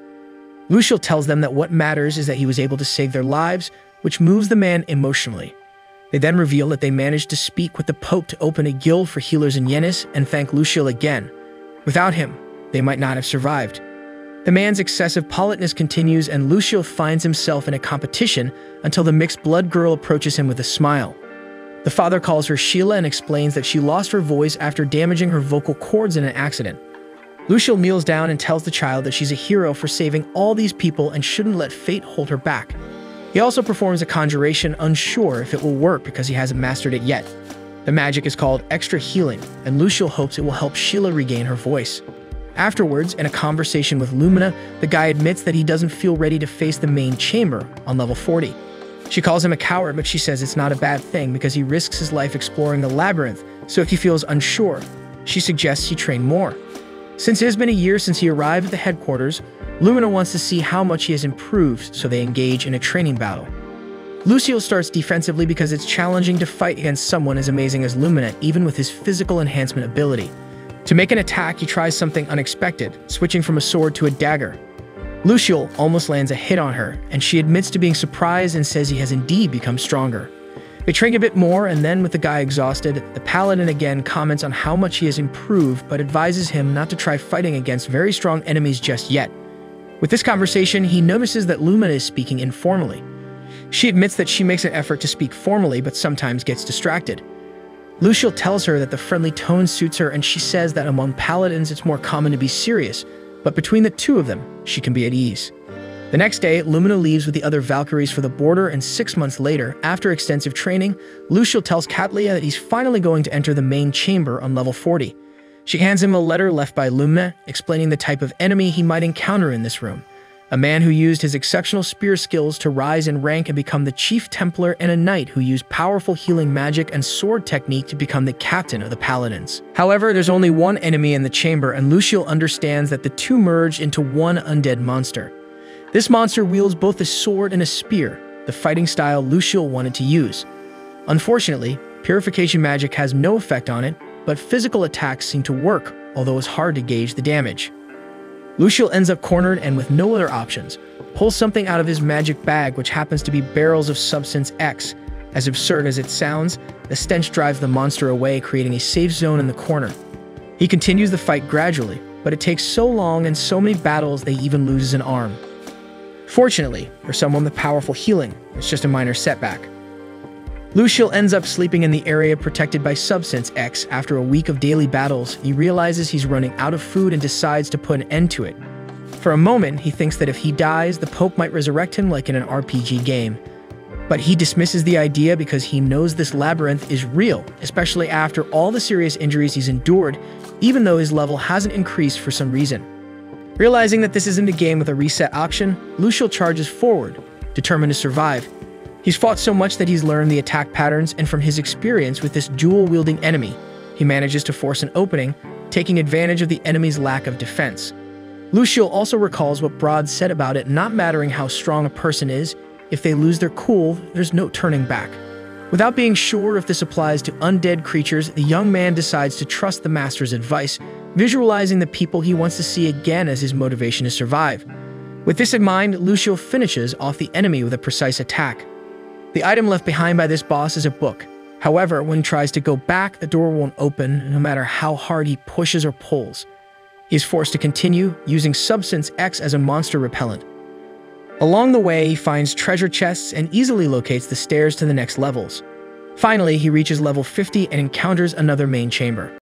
Lucio tells them that what matters is that he was able to save their lives, which moves the man emotionally. They then reveal that they managed to speak with the Pope to open a guild for healers in Yenis and thank Lucio again. Without him, they might not have survived. The man's excessive politeness continues, and Lucio finds himself in a competition until the mixed-blood girl approaches him with a smile. The father calls her Sheila and explains that she lost her voice after damaging her vocal cords in an accident. Lucio kneels down and tells the child that she's a hero for saving all these people and shouldn't let fate hold her back. He also performs a conjuration, unsure if it will work because he hasn't mastered it yet. The magic is called extra healing, and Lucio hopes it will help Sheila regain her voice. Afterwards, in a conversation with Lumina, the guy admits that he doesn't feel ready to face the main chamber on level forty. She calls him a coward, but she says it's not a bad thing because he risks his life exploring the labyrinth, so if he feels unsure, she suggests he train more. Since it has been a year since he arrived at the headquarters, Lumina wants to see how much he has improved, so they engage in a training battle. Lucio starts defensively because it's challenging to fight against someone as amazing as Lumina, even with his physical enhancement ability. To make an attack, he tries something unexpected, switching from a sword to a dagger. Lucio almost lands a hit on her, and she admits to being surprised and says he has indeed become stronger. They train a bit more, and then with the guy exhausted, the paladin again comments on how much he has improved but advises him not to try fighting against very strong enemies just yet. With this conversation, he notices that Lumina is speaking informally. She admits that she makes an effort to speak formally but sometimes gets distracted. Lucio tells her that the friendly tone suits her, and she says that among paladins it's more common to be serious, but between the two of them, she can be at ease. The next day, Lumina leaves with the other Valkyries for the border, and six months later, after extensive training, Lucio tells Cattleya that he's finally going to enter the main chamber on level forty. She hands him a letter left by Lumina, explaining the type of enemy he might encounter in this room. A man who used his exceptional spear skills to rise in rank and become the chief templar, and a knight who used powerful healing magic and sword technique to become the captain of the paladins. However, there's only one enemy in the chamber, and Lucio understands that the two merge into one undead monster. This monster wields both a sword and a spear, the fighting style Lucio wanted to use. Unfortunately, purification magic has no effect on it, but physical attacks seem to work, although it's hard to gauge the damage. Lucio ends up cornered and with no other options, pulls something out of his magic bag, which happens to be barrels of substance X. As absurd as it sounds, the stench drives the monster away, creating a safe zone in the corner. He continues the fight gradually, but it takes so long and so many battles they even loses an arm. Fortunately, for someone with powerful healing, it's just a minor setback. Lucio ends up sleeping in the area protected by substance X. After a week of daily battles, he realizes he's running out of food and decides to put an end to it. For a moment, he thinks that if he dies, the Pope might resurrect him like in an R P G game. But he dismisses the idea because he knows this labyrinth is real, especially after all the serious injuries he's endured, even though his level hasn't increased for some reason. Realizing that this isn't a game with a reset option, Lucio charges forward, determined to survive. He's fought so much that he's learned the attack patterns, and from his experience with this dual-wielding enemy, he manages to force an opening, taking advantage of the enemy's lack of defense. Lucio also recalls what Brod said about it not mattering how strong a person is, if they lose their cool, there's no turning back. Without being sure if this applies to undead creatures, the young man decides to trust the master's advice, visualizing the people he wants to see again as his motivation to survive. With this in mind, Lucio finishes off the enemy with a precise attack. The item left behind by this boss is a book. However, when he tries to go back, the door won't open, no matter how hard he pushes or pulls. He is forced to continue, using Substance X as a monster repellent. Along the way, he finds treasure chests and easily locates the stairs to the next levels. Finally, he reaches level fifty and encounters another main chamber.